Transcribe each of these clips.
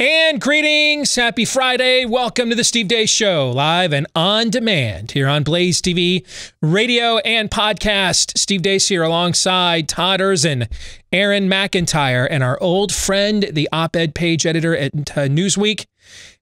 And greetings, happy Friday. Welcome to the Steve Day Show, live and on demand here on Blaze TV, radio, and podcast. Steve Day's here alongside Todd Erzin, Aaron McIntyre, and our old friend, the op-ed page editor at Newsweek,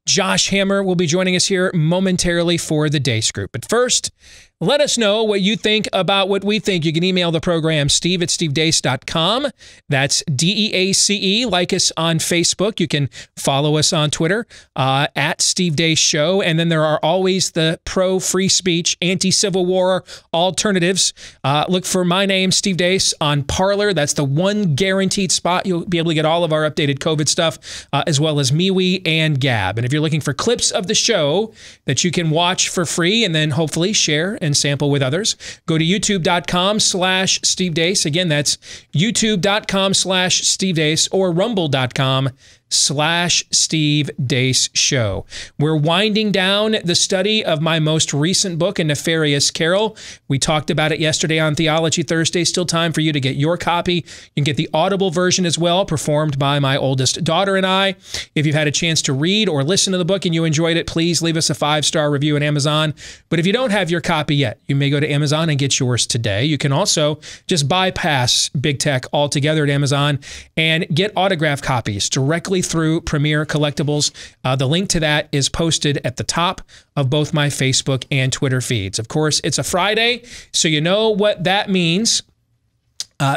Josh Hammer, will be joining us here momentarily for the Dace Group. But first, let us know what you think about what we think. You can email the program, steve@stevedace.com. That's DEACE. Like us on Facebook. You can follow us on Twitter, at Steve Dace Show. And then there are always the pro-free speech, anti-Civil War alternatives. Look for my name, Steve Dace, on Parler. That's the one guaranteed spot. You'll be able to get all of our updated COVID stuff, as well as MeWe and Gab. And if you're looking for clips of the show that you can watch for free and then hopefully share and sample with others, go to youtube.com/Steve Dace. Again, that's youtube.com/Steve Dace or rumble.com/Steve Dace Show. We're winding down the study of my most recent book, A Nefarious Carol. We talked about it yesterday on Theology Thursday. Still time for you to get your copy. You can get the Audible version as well, performed by my oldest daughter and I. If you've had a chance to read or listen to the book and you enjoyed it, please leave us a 5-star review on Amazon. But if you don't have your copy yet, you may go to Amazon and get yours today. You can also just bypass big tech altogether at Amazon and get autograph copies directly through Premier Collectibles. The link to that is posted at the top of both my Facebook and Twitter feeds. Of course, it's a Friday, so you know what that means.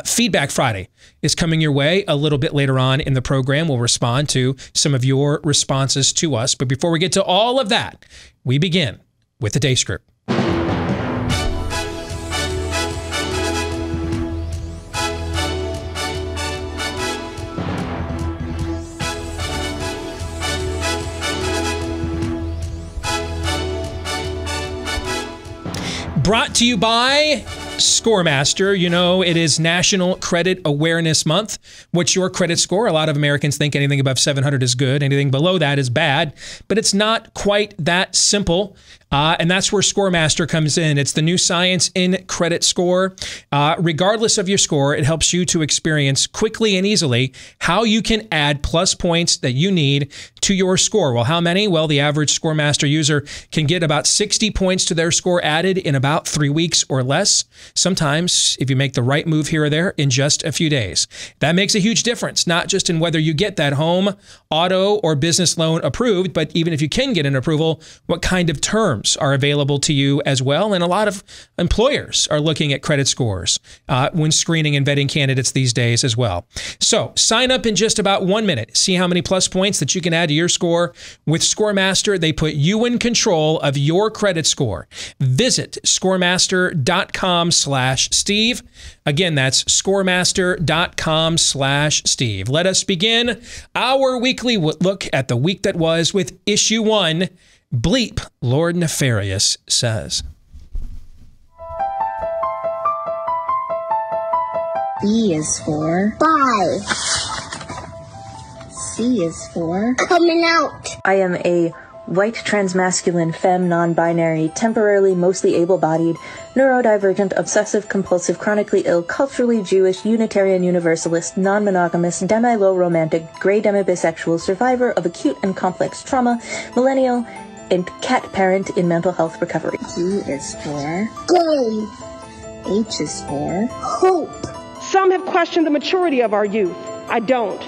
Feedback Friday is coming your way a little bit later on in the program. We'll respond to some of your responses to us. But before we get to all of that, we begin with the Dace Group. Brought to you by Scoremaster. You know, it is National Credit Awareness Month. What's your credit score? A lot of Americans think anything above 700 is good, anything below that is bad, but it's not quite that simple. And that's where Scoremaster comes in. It's the new science in credit score. Regardless of your score, it helps you to experience quickly and easily how you can add plus points that you need to your score. Well, how many? Well, the average Scoremaster user can get about 60 points to their score added in about 3 weeks or less. Sometimes, if you make the right move here or there, in just a few days. That makes a huge difference, not just in whether you get that home, auto, or business loan approved, but even if you can get an approval, what kind of terms are available to you as well. And a lot of employers are looking at credit scores when screening and vetting candidates these days as well. So sign up in just about 1 minute. See how many plus points that you can add to your score. With Scoremaster, they put you in control of your credit score. Visit scoremaster.com/Steve. Again, that's scoremaster.com/Steve. Let us begin our weekly look at the week that was with issue 1, Bleep, Lord Nefarious Says. B is for bye. C is for coming out. I am a white, transmasculine, femme, non-binary, temporarily mostly able-bodied, neurodivergent, obsessive-compulsive, chronically ill, culturally Jewish, Unitarian Universalist, non-monogamous, demi-low-romantic, gray demi-bisexual, survivor of acute and complex trauma, millennial, and cat parent in mental health recovery. G is for gay. H is for hope. Some have questioned the maturity of our youth. I don't.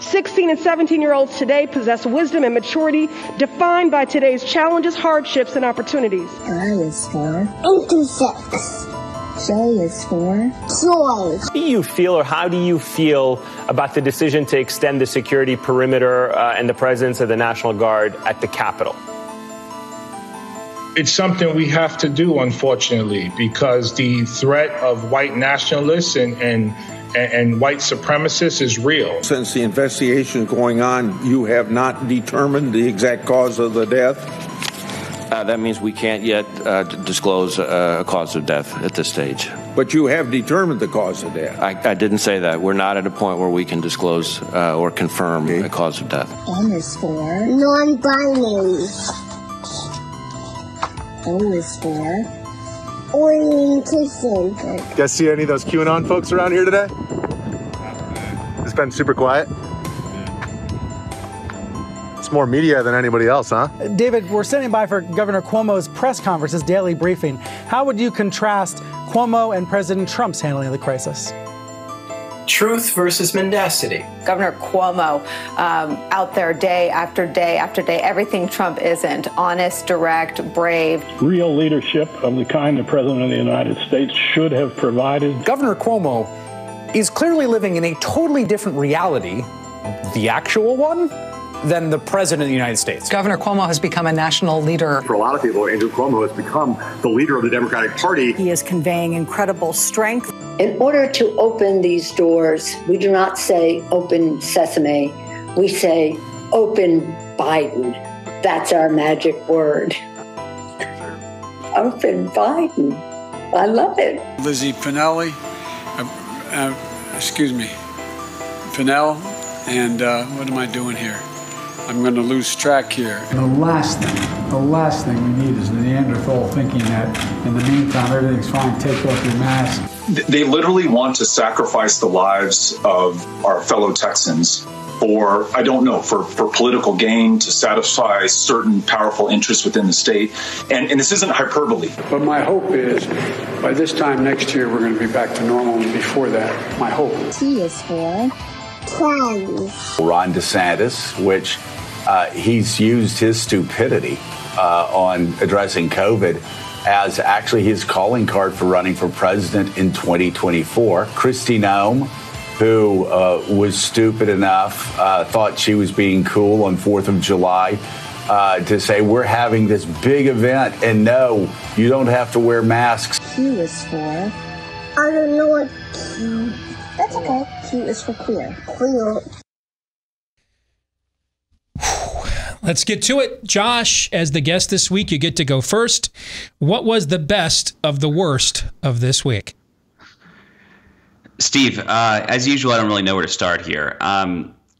16 and 17-year-olds today possess wisdom and maturity defined by today's challenges, hardships, and opportunities. I is for intersex. J is for joy. What do you feel, or how do you feel about the decision to extend the security perimeter and the presence of the National Guard at the Capitol? It's something we have to do, unfortunately, because the threat of white nationalists and white supremacists is real. Since the investigation going on, you have not determined the exact cause of the death? That means we can't yet disclose a cause of death at this stage. But you have determined the cause of death. I didn't say that. We're not at a point where we can disclose or confirm a cause of death. N is for non-binary. O is for orientation. You guys see any of those QAnon folks around here today? It's been super quiet. It's more media than anybody else, huh? David, we're standing by for Governor Cuomo's press conference, his daily briefing. How would you contrast Cuomo and President Trump's handling of the crisis? Truth versus mendacity. Governor Cuomo out there day after day after day, everything Trump isn't. Honest, direct, brave. Real leadership of the kind the President of the United States should have provided. Governor Cuomo is clearly living in a totally different reality, the actual one, than the President of the United States. Governor Cuomo has become a national leader. For a lot of people, Andrew Cuomo has become the leader of the Democratic Party. He is conveying incredible strength. In order to open these doors, we do not say open sesame, we say open Biden. That's our magic word. Open Biden. I love it. Lizzie Pinelli, Pinnell, and what am I doing here? I'm going to lose track here. The last thing we need is Neanderthal thinking that in the meantime, everything's fine, take off your mask. They literally want to sacrifice the lives of our fellow Texans for, I don't know, for political gain, to satisfy certain powerful interests within the state. And this isn't hyperbole. But my hope is by this time next year, we're going to be back to normal. And before that, my hope. T is for plans. Ron DeSantis, which he's used his stupidity on addressing COVID as actually his calling card for running for president in 2024. Kristi Noem, who was stupid enough, thought she was being cool on 4th of July to say, we're having this big event and no, you don't have to wear masks. Q is for, I don't know what Q, that's okay. Q is for queer. Queer. Let's get to it. Josh, as the guest this week, you get to go first. What was the best of the worst of this week? Steve, as usual, I don't really know where to start here.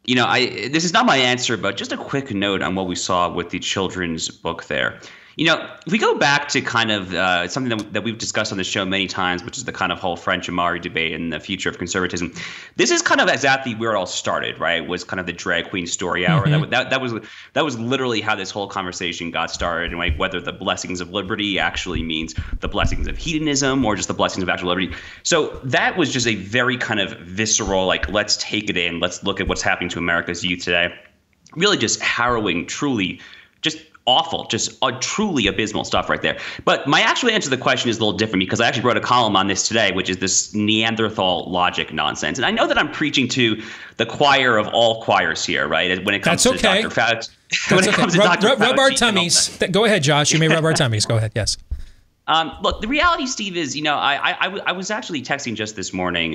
This is not my answer, but just a quick note on what we saw with the children's book there. You know, if we go back to kind of something that we've discussed on the show many times, which is the kind of whole French-Amari debate and the future of conservatism, this is kind of exactly where it all started, right? Was kind of the drag queen story hour. Mm-hmm. That was literally how this whole conversation got started, and like whether the blessings of liberty actually means the blessings of hedonism or just the blessings of actual liberty. So that was just a very kind of visceral, like, let's take it in. Let's look at what's happening to America's youth today. Really just harrowing, truly just awful, just truly abysmal stuff right there. But my actual answer to the question is a little different, because I actually wrote a column on this today, which is this Neanderthal logic nonsense. And I know that I'm preaching to the choir of all choirs here, right? When it comes to Dr. Fauci. When it comes to Dr. Fauci. Rub our tummies. Go ahead, Josh. You may rub our tummies. Go ahead. Yes. Look, the reality, Steve, is, you know, I was actually texting just this morning,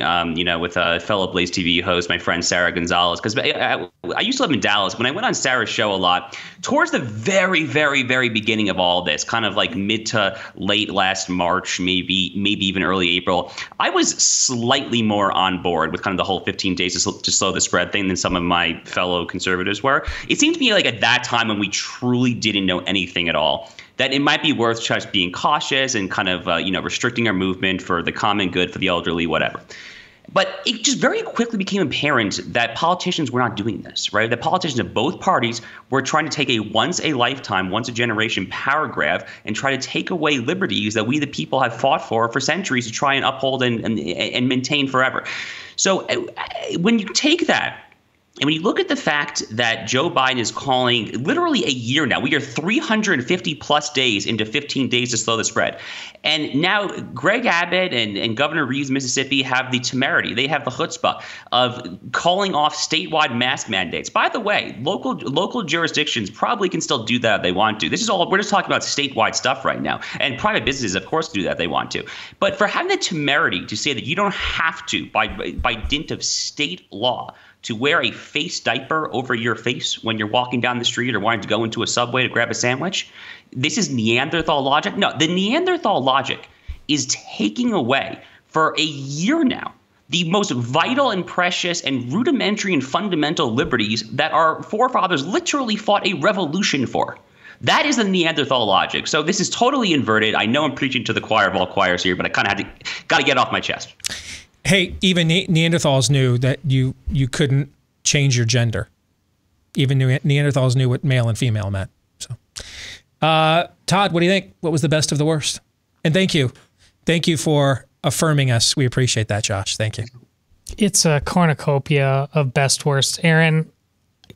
with a fellow Blaze TV host, my friend Sarah Gonzalez, because I used to live in Dallas. When I went on Sarah's show a lot, towards the very, very, very beginning of all this, kind of like mid to late last March, maybe even early April, I was slightly more on board with kind of the whole 15 days to slow the spread thing than some of my fellow conservatives were. It seemed to me like at that time when we truly didn't know anything at all, that it might be worth just being cautious and kind of, restricting our movement for the common good, for the elderly, whatever. But it just very quickly became apparent that politicians were not doing this, right? The politicians of both parties were trying to take a once-a-lifetime, once-a-generation power grab and try to take away liberties that we the people have fought for centuries to try and uphold and maintain forever. So when you take that, and when you look at the fact that Joe Biden is calling literally a year now, we are 350 plus days into 15 days to slow the spread. And now Greg Abbott and Governor Reeves, Mississippi, have the temerity. They have the chutzpah of calling off statewide mask mandates. By the way, local jurisdictions probably can still do that if they want to. This is all, we're just talking about statewide stuff right now. And private businesses, of course, do that if they want to. But for having the temerity to say that you don't have to, by dint of state law, to wear a face diaper over your face when you're walking down the street or wanting to go into a Subway to grab a sandwich. This is Neanderthal logic. No, the Neanderthal logic is taking away for a year now the most vital and precious and rudimentary and fundamental liberties that our forefathers literally fought a revolution for. That is the Neanderthal logic. So this is totally inverted. I know I'm preaching to the choir of all choirs here, but I kind of got to get off my chest. Hey, even Neanderthals knew that you couldn't change your gender. even Neanderthals knew what male and female meant. So, Todd, what do you think? What was the best of the worst? And thank you for affirming us. We appreciate that, Josh. Thank you. It's a cornucopia of best worst. Aaron,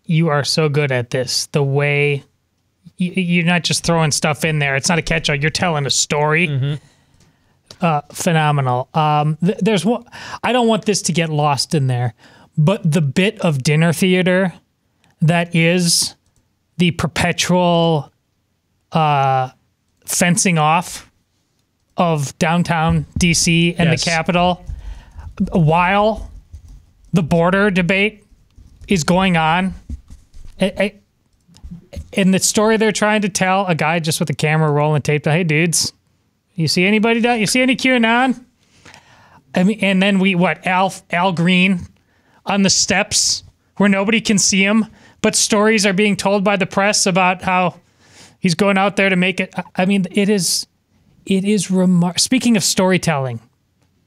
you are so good at this. The way you're not just throwing stuff in there. It's not a catch-all. You're telling a story. Mm-hmm. Phenomenal. There's one, I don't want this to get lost in there, but the bit of dinner theater that is the perpetual fencing off of downtown DC and yes. the Capitol while the border debate is going on. In the story they're trying to tell, a guy just with a camera rolling tape, hey dudes, you see anybody down? You see any QAnon? I mean, and then we what? Al Green on the steps where nobody can see him, but stories are being told by the press about how he's going out there to make it. I mean, it is remarkable. Speaking of storytelling,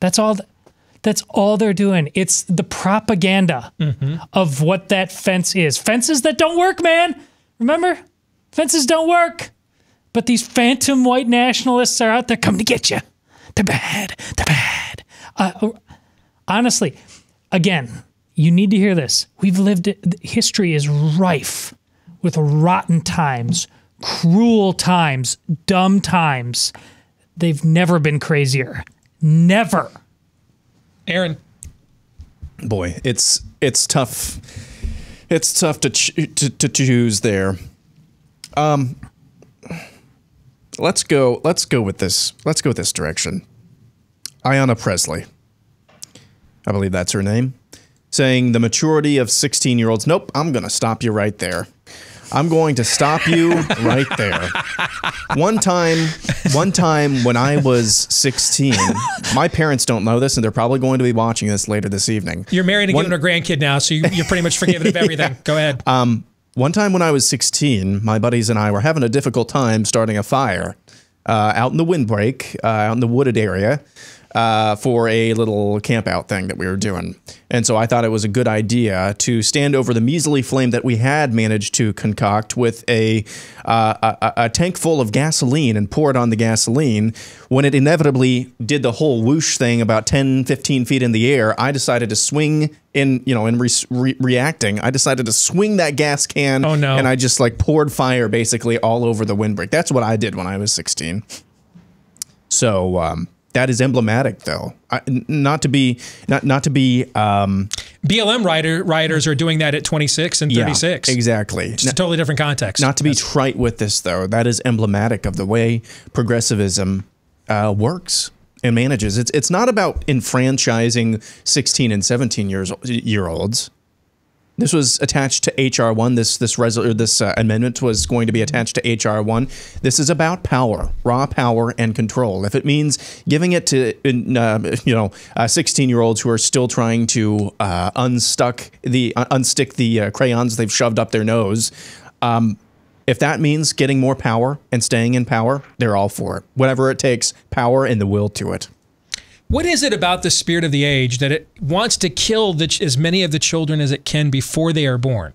that's all they're doing. It's the propaganda of what that fence is. Fences that don't work, man. Remember, fences don't work. But these phantom white nationalists are out there coming to get you. They're bad. They're bad. Honestly, again, you need to hear this. We've lived it. History is rife with rotten times, cruel times, dumb times. They've never been crazier. Never. Aaron. Boy, it's tough. It's tough to choose there. Let's go with this. Let's go with this direction. Ayanna Pressley, I believe that's her name, saying the maturity of 16-year-olds. Nope, I'm going to stop you right there. I'm going to stop you right there. One time when I was 16, my parents don't know this, and they're probably going to be watching this later this evening. You're married and giving her grandkid now, so you're pretty much forgiven of everything. Yeah. Go ahead. One time when I was 16, my buddies and I were having a difficult time starting a fire out in the windbreak, out in the wooded area for a little camp out thing that we were doing. And so I thought it was a good idea to stand over the measly flame that we had managed to concoct with a tank full of gasoline and pour it on the gasoline. When it inevitably did the whole whoosh thing about 10, 15 feet in the air, I decided to swing I decided to swing that gas can. Oh, no. And I just like poured fire basically all over the windbreak. That's what I did when I was 16. So that is emblematic, though. Not to be BLM riders are doing that at 26 and 36. Yeah, exactly. It's a totally different context. Not to be trite with this, though. That is emblematic of the way progressivism works and manages. It's not about enfranchising 16 and 17-year-olds. This was attached to HR1. This amendment was going to be attached to HR1. This is about power, raw power and control. If it means giving it to 16-year-olds who are still trying to unstick the crayons they've shoved up their nose, if that means getting more power and staying in power, they're all for it. Whatever it takes, power and the will to it. What is it about the spirit of the age that it wants to kill as many of the children as it can before they are born?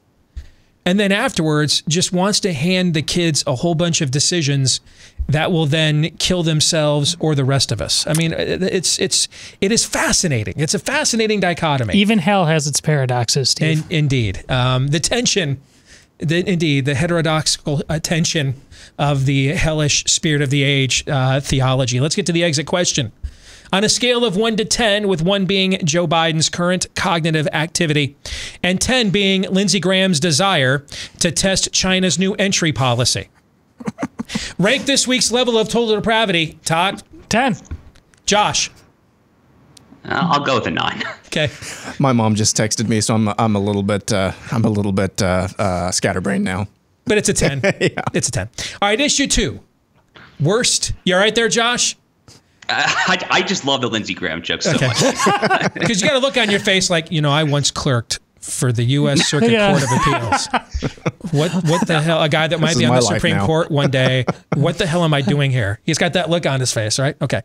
And then afterwards, just wants to hand the kids a whole bunch of decisions that will then kill themselves or the rest of us. I mean, it is fascinating. It's a fascinating dichotomy. Even hell has its paradoxes, Steve. Indeed. The tension... Indeed, the heterodoxical tension of the hellish spirit of the age theology. Let's get to the exit question. On a scale of 1 to 10, with 1 being Joe Biden's current cognitive activity and 10 being Lindsey Graham's desire to test China's new entry policy, rank this week's level of total depravity. Todd? 10. Josh? I'll go with a 9. Okay. My mom just texted me, so I'm a little bit scatterbrained now. But it's a 10. Yeah. It's a 10. All right, issue 2. Worst. You all right there, Josh? I just love the Lindsey Graham joke so much. Because you got to look on your face like, you know, I once clerked for the U.S. Circuit Court of Appeals. What the hell? A guy that might be on the Supreme Court one day. What the hell am I doing here? He's got that look on his face, right? Okay.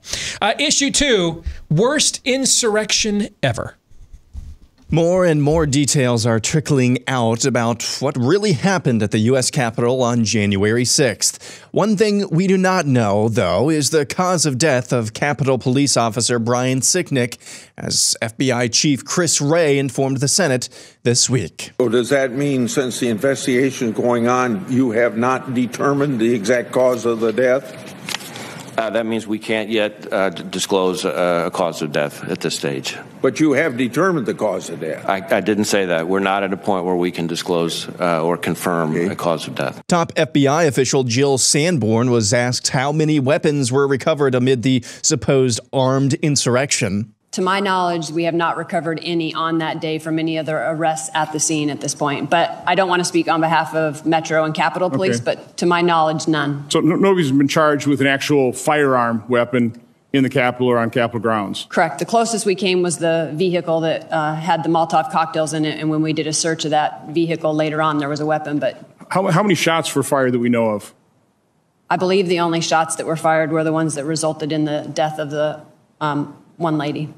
Issue 2, worst insurrection ever. More and more details are trickling out about what really happened at the U.S. Capitol on January 6th. One thing we do not know, though, is the cause of death of Capitol Police Officer Brian Sicknick, as FBI Chief Chris Wray informed the Senate this week. So does that mean since the investigation is going on, you have not determined the exact cause of the death? That means we can't yet disclose a cause of death at this stage. But you have determined the cause of death. I didn't say that. We're not at a point where we can disclose or confirm a cause of death. Top FBI official Jill Sanborn was asked how many weapons were recovered amid the supposed armed insurrection. To my knowledge, we have not recovered any on that day from any other arrests at the scene at this point. But I don't want to speak on behalf of Metro and Capitol Police, but to my knowledge, none. So nobody's been charged with an actual firearm weapon in the Capitol or on Capitol grounds? Correct. The closest we came was the vehicle that had the Molotov cocktails in it. And when we did a search of that vehicle later on, there was a weapon. But how many shots were fired that we know of? I believe the only shots that were fired were the ones that resulted in the death of the one lady.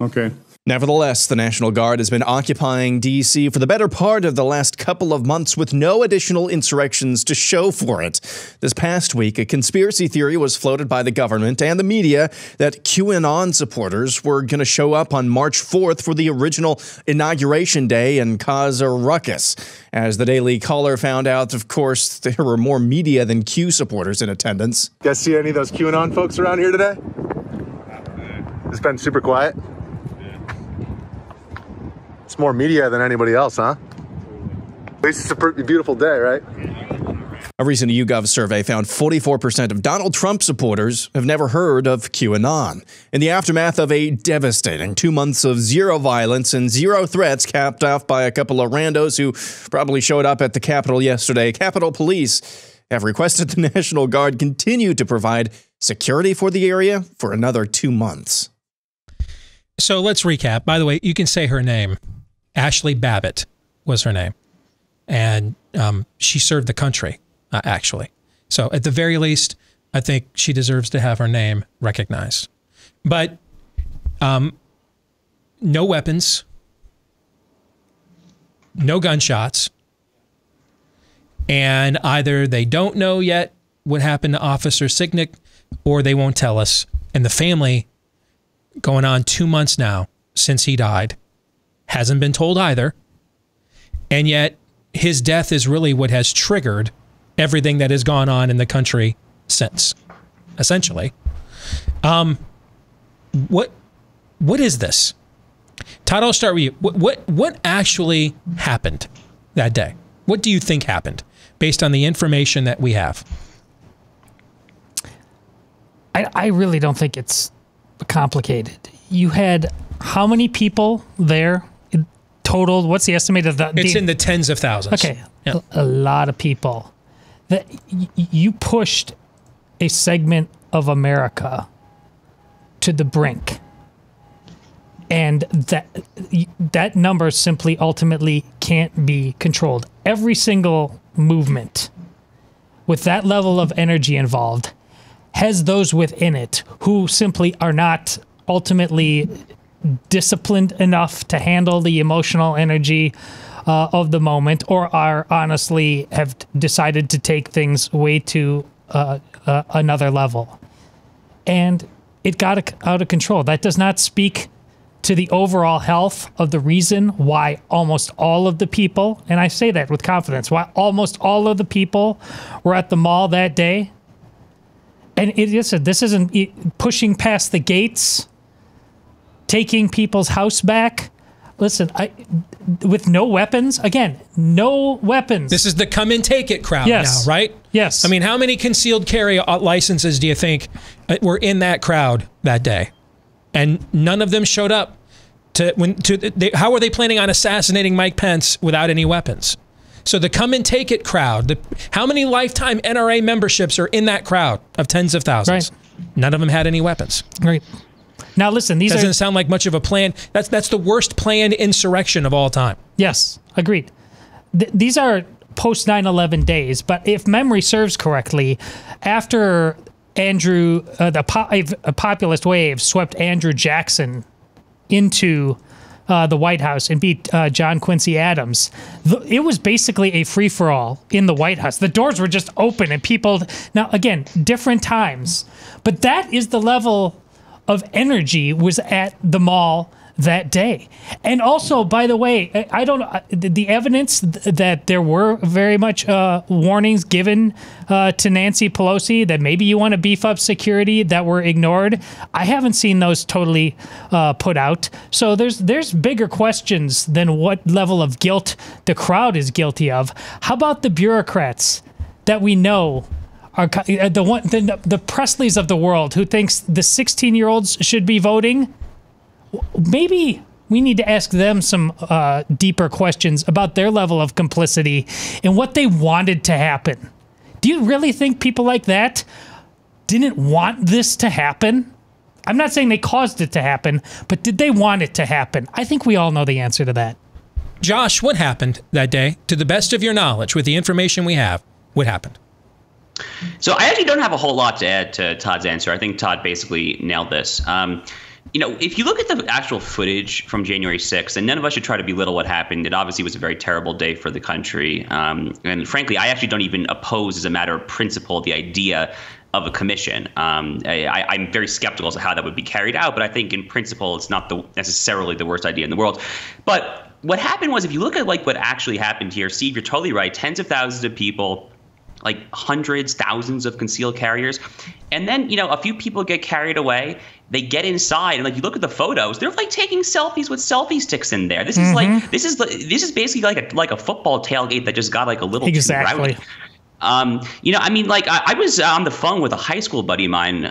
Okay. Nevertheless, the National Guard has been occupying D.C. for the better part of the last couple of months with no additional insurrections to show for it. This past week, a conspiracy theory was floated by the government and the media that QAnon supporters were going to show up on March 4th for the original inauguration day and cause a ruckus. As the Daily Caller found out, of course, there were more media than Q supporters in attendance. You guys see any of those QAnon folks around here today? It's been super quiet. It's more media than anybody else, huh? At least it's a pretty beautiful day, right? A recent YouGov survey found 44% of Donald Trump supporters have never heard of QAnon. In the aftermath of a devastating 2 months of zero violence and zero threats, capped off by a couple of randos who probably showed up at the Capitol yesterday, Capitol Police have requested the National Guard continue to provide security for the area for another 2 months. So let's recap. By the way, you can say her name. Ashley Babbitt was her name, and she served the country, actually. So at the very least, I think she deserves to have her name recognized. But no weapons, no gunshots, and either they don't know yet what happened to Officer Sicknick, or they won't tell us. And the family, going on 2 months now since he died, hasn't been told either. And yet his death is really what has triggered everything that has gone on in the country since, essentially. What is this? Todd, I'll start with you. What actually happened that day? What do you think happened based on the information that we have? I really don't think it's complicated. You had how many people there in total? What's the estimate of that? It's in the tens of thousands. Okay. Yeah. A lot of people. That you pushed a segment of America to the brink. And that number simply ultimately can't be controlled. Every single movement with that level of energy involved has those within it who simply are not ultimately disciplined enough to handle the emotional energy of the moment, or are honestly have decided to take things way to another level. And it got out of control. That does not speak to the overall health of the reason why almost all of the people, and I say that with confidence, why almost all of the people were at the mall that day. And it is, this isn't pushing past the gates, taking people's house back. Listen, with no weapons, again, no weapons. This is the come and take it crowd now, right? Yes. I mean, how many concealed carry licenses do you think were in that crowd that day? And none of them showed up. How were they planning on assassinating Mike Pence without any weapons? So the come and take it crowd, how many lifetime NRA memberships are in that crowd of tens of thousands? Right. None of them had any weapons. Right. Now listen, these doesn't sound like much of a plan. That's the worst planned insurrection of all time. Yes, agreed. These are post 9/11 days, but if memory serves correctly, after Andrew, a populist wave swept Andrew Jackson into the White House and beat John Quincy Adams. It was basically a free-for-all in the White House. The doors were just open and people... Now, again, different times. But that is the level of energy was at the mall that day. And also, by the way, I don't know, the evidence that there were very much warnings given to Nancy Pelosi that maybe you want to beef up security that were ignored. I haven't seen those totally put out. So there's bigger questions than what level of guilt the crowd is guilty of. How about the bureaucrats that we know are the Presleys of the world who thinks the 16-year-olds should be voting? Maybe we need to ask them some deeper questions about their level of complicity and what they wanted to happen. Do you really think people like that didn't want this to happen? I'm not saying they caused it to happen, but did they want it to happen? I think we all know the answer to that. Josh, what happened that day? To the best of your knowledge, with the information we have, what happened? So I actually don't have a whole lot to add to Todd's answer. I think Todd basically nailed this. You know, if you look at the actual footage from January 6th, and none of us should try to belittle what happened, it obviously was a very terrible day for the country. And frankly, I actually don't even oppose as a matter of principle the idea of a commission. I'm very skeptical as to how that would be carried out, but I think in principle it's not necessarily the worst idea in the world. But what happened was, if you look at like what actually happened here, Steve, you're totally right, tens of thousands of people, like hundreds, thousands of concealed carriers. And then, you know, a few people get carried away. They get inside, and like you look at the photos, they're like taking selfies with selfie sticks in there. This is like this is basically like a football tailgate that just got like a little too rowdy. You know, I mean, like I was on the phone with a high school buddy of mine,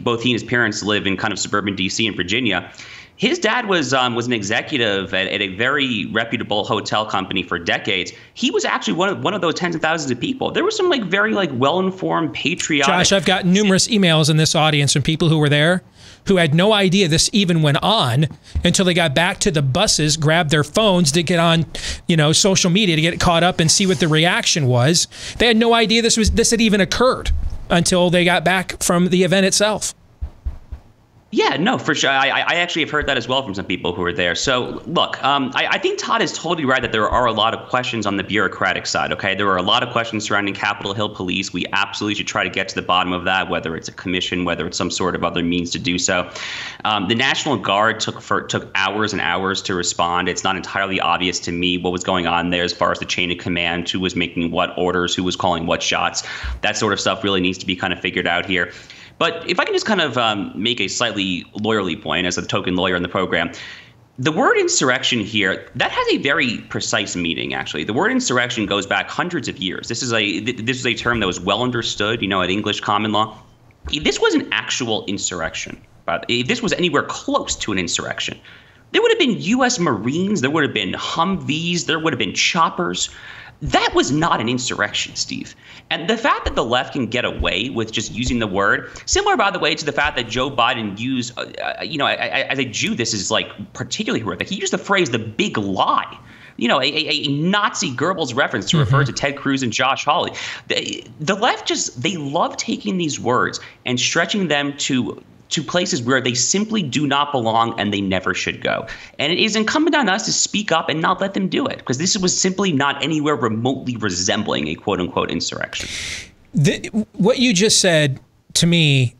both he and his parents live in kind of suburban D.C. and Virginia. His dad was an executive at a very reputable hotel company for decades. He was actually one of those tens of thousands of people. There were some like very like well-informed, patriotic. Josh, I've got numerous emails in this audience from people who were there who had no idea this even went on until they got back to the buses, grabbed their phones to get on, you know, social media to get caught up and see what the reaction was. They had no idea this had even occurred until they got back from the event itself. Yeah, no, for sure. I actually have heard that as well from some people who are there. So, look, I think Todd is totally right that there are a lot of questions on the bureaucratic side, okay? There are a lot of questions surrounding Capitol Hill police. We absolutely should try to get to the bottom of that, whether it's a commission, whether it's some sort of other means to do so. The National Guard took hours and hours to respond. It's not entirely obvious to me what was going on there as far as the chain of command, who was making what orders, who was calling what shots. That sort of stuff really needs to be kind of figured out here. But if I can just kind of make a slightly lawyerly point as a token lawyer in the program, the word insurrection here, that has a very precise meaning, actually. The word insurrection goes back hundreds of years. This is a term that was well understood, you know, at English common law. This was an actual insurrection. But if this was anywhere close to an insurrection, there would have been U.S. Marines. There would have been Humvees. There would have been choppers. That was not an insurrection, Steve. And the fact that the left can get away with just using the word, similar, by the way, to the fact that Joe Biden used, you know, as a Jew, this is like particularly horrific. He used the phrase "the big lie," you know, a Nazi Goebbels reference to refer to Ted Cruz and Josh Hawley. The left just, they love taking these words and stretching them to places where they simply do not belong and they never should go. And it is incumbent on us to speak up and not let them do it, because this was simply not anywhere remotely resembling a quote-unquote insurrection. What you just said to me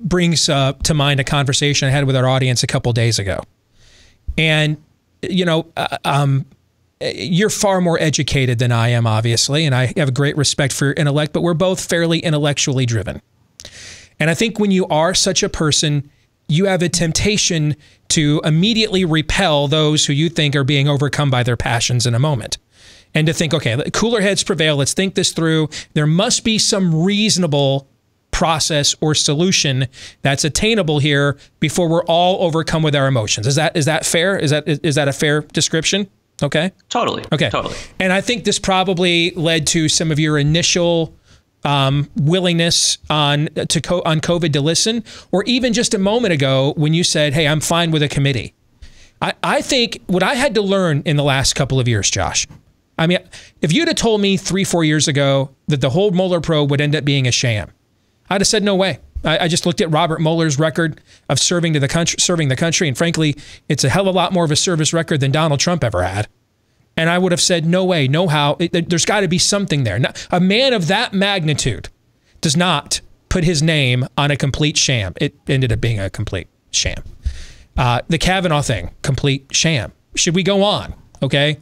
brings to mind a conversation I had with our audience a couple days ago. And, you know, you're far more educated than I am, obviously, and I have a great respect for your intellect, but we're both fairly intellectually driven. And I think when you are such a person, you have a temptation to immediately repel those who you think are being overcome by their passions in a moment. And to think, okay, cooler heads prevail. Let's think this through. There must be some reasonable process or solution that's attainable here before we're all overcome with our emotions. Is that fair? Is that a fair description? Okay. Totally. Okay. Totally. And I think this probably led to some of your initial willingness on COVID to listen, or even just a moment ago when you said, hey, I'm fine with a committee. I think what I had to learn in the last couple of years, Josh, I mean, if you'd have told me 3, 4 years ago that the whole Mueller probe would end up being a sham, I'd have said, no way. I just looked at Robert Mueller's record of serving the country, and frankly, it's a hell of a lot more of a service record than Donald Trump ever had. And I would have said, no way, no how. There's got to be something there. A man of that magnitude does not put his name on a complete sham. It ended up being a complete sham. The Kavanaugh thing, complete sham. Should we go on? Okay.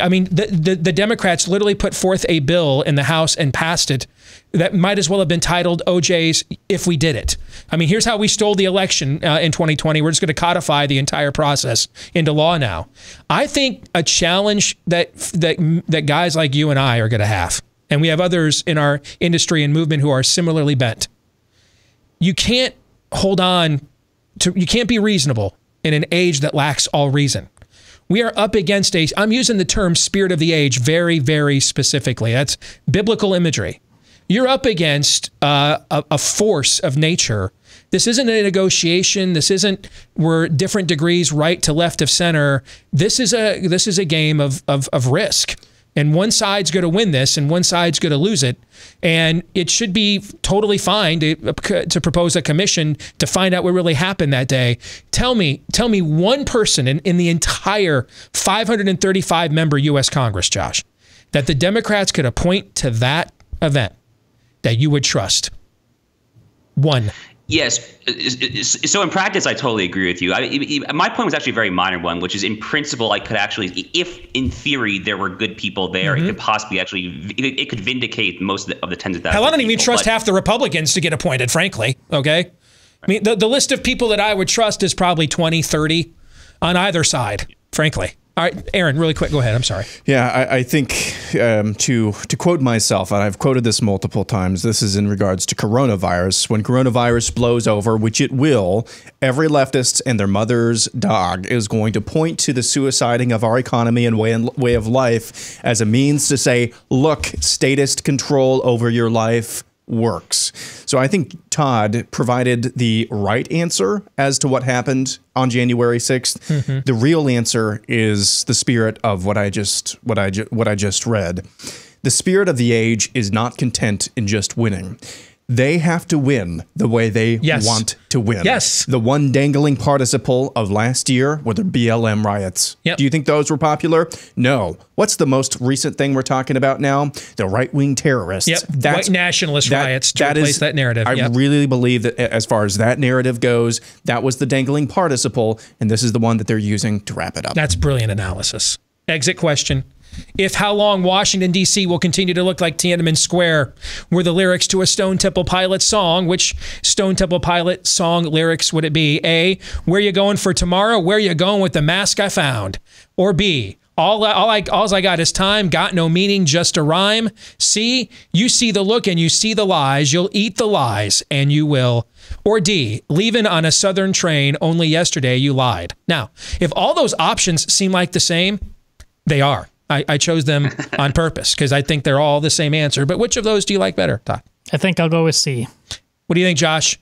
I mean, the Democrats literally put forth a bill in the House and passed it that might as well have been titled OJ's If We Did It. I mean, here's how we stole the election in 2020. We're just going to codify the entire process into law now. I think a challenge that guys like you and I are going to have, and we have others in our industry and movement who are similarly bent. You can't hold on to, you can't be reasonable in an age that lacks all reason. We are up against a, I'm using the term spirit of the age very, very specifically. That's biblical imagery. You're up against a force of nature. This isn't a negotiation. This isn't we're different degrees right to left of center. This is a game of risk. And one side's going to win this and one side's going to lose it. And it should be totally fine to propose a commission to find out what really happened that day. Tell me one person in the entire 535-member U.S. Congress, Josh, that the Democrats could appoint to that event that you would trust. One. Yes. So in practice, I totally agree with you. My point was actually a very minor one, which is in principle, I could actually, if in theory there were good people there, it could possibly actually, it could vindicate most of the tens of thousands. Hell, I don't even trust half the Republicans to get appointed, frankly. Okay. I mean, the list of people that I would trust is probably 20, 30 on either side, frankly. All right, Aaron, really quick. Go ahead. I'm sorry. Yeah, I think to quote myself, and I've quoted this multiple times, this is in regards to coronavirus. When coronavirus blows over, which it will, every leftist and their mother's dog is going to point to the suiciding of our economy and way of life as a means to say, look, statist control over your life works. So I think Todd provided the right answer as to what happened on January 6th. The real answer is the spirit of what I just read. The spirit of the age is not content in just winning. They have to win the way they want to win. Yes. The one dangling participle of last year were the BLM riots. Yep. Do you think those were popular? No. What's the most recent thing we're talking about now? The right-wing terrorists. Yep. White nationalist riots to replace that narrative. I really believe that as far as that narrative goes, that was the dangling participle, and this is the one that they're using to wrap it up. That's brilliant analysis. Exit question. If how long Washington, D.C. will continue to look like Tiananmen Square were the lyrics to a Stone Temple Pilots song, which Stone Temple Pilots song lyrics would it be? A, where you going for tomorrow? Where you going with the mask I found? Or B, all I got is time, got no meaning, just a rhyme. C, you see the look and you see the lies, you'll eat the lies and you will. Or D, leaving on a southern train, only yesterday you lied. Now, if all those options seem like the same, they are. I chose them on purpose because I think they're all the same answer. But which of those do you like better, Todd? I think I'll go with C. What do you think, Josh?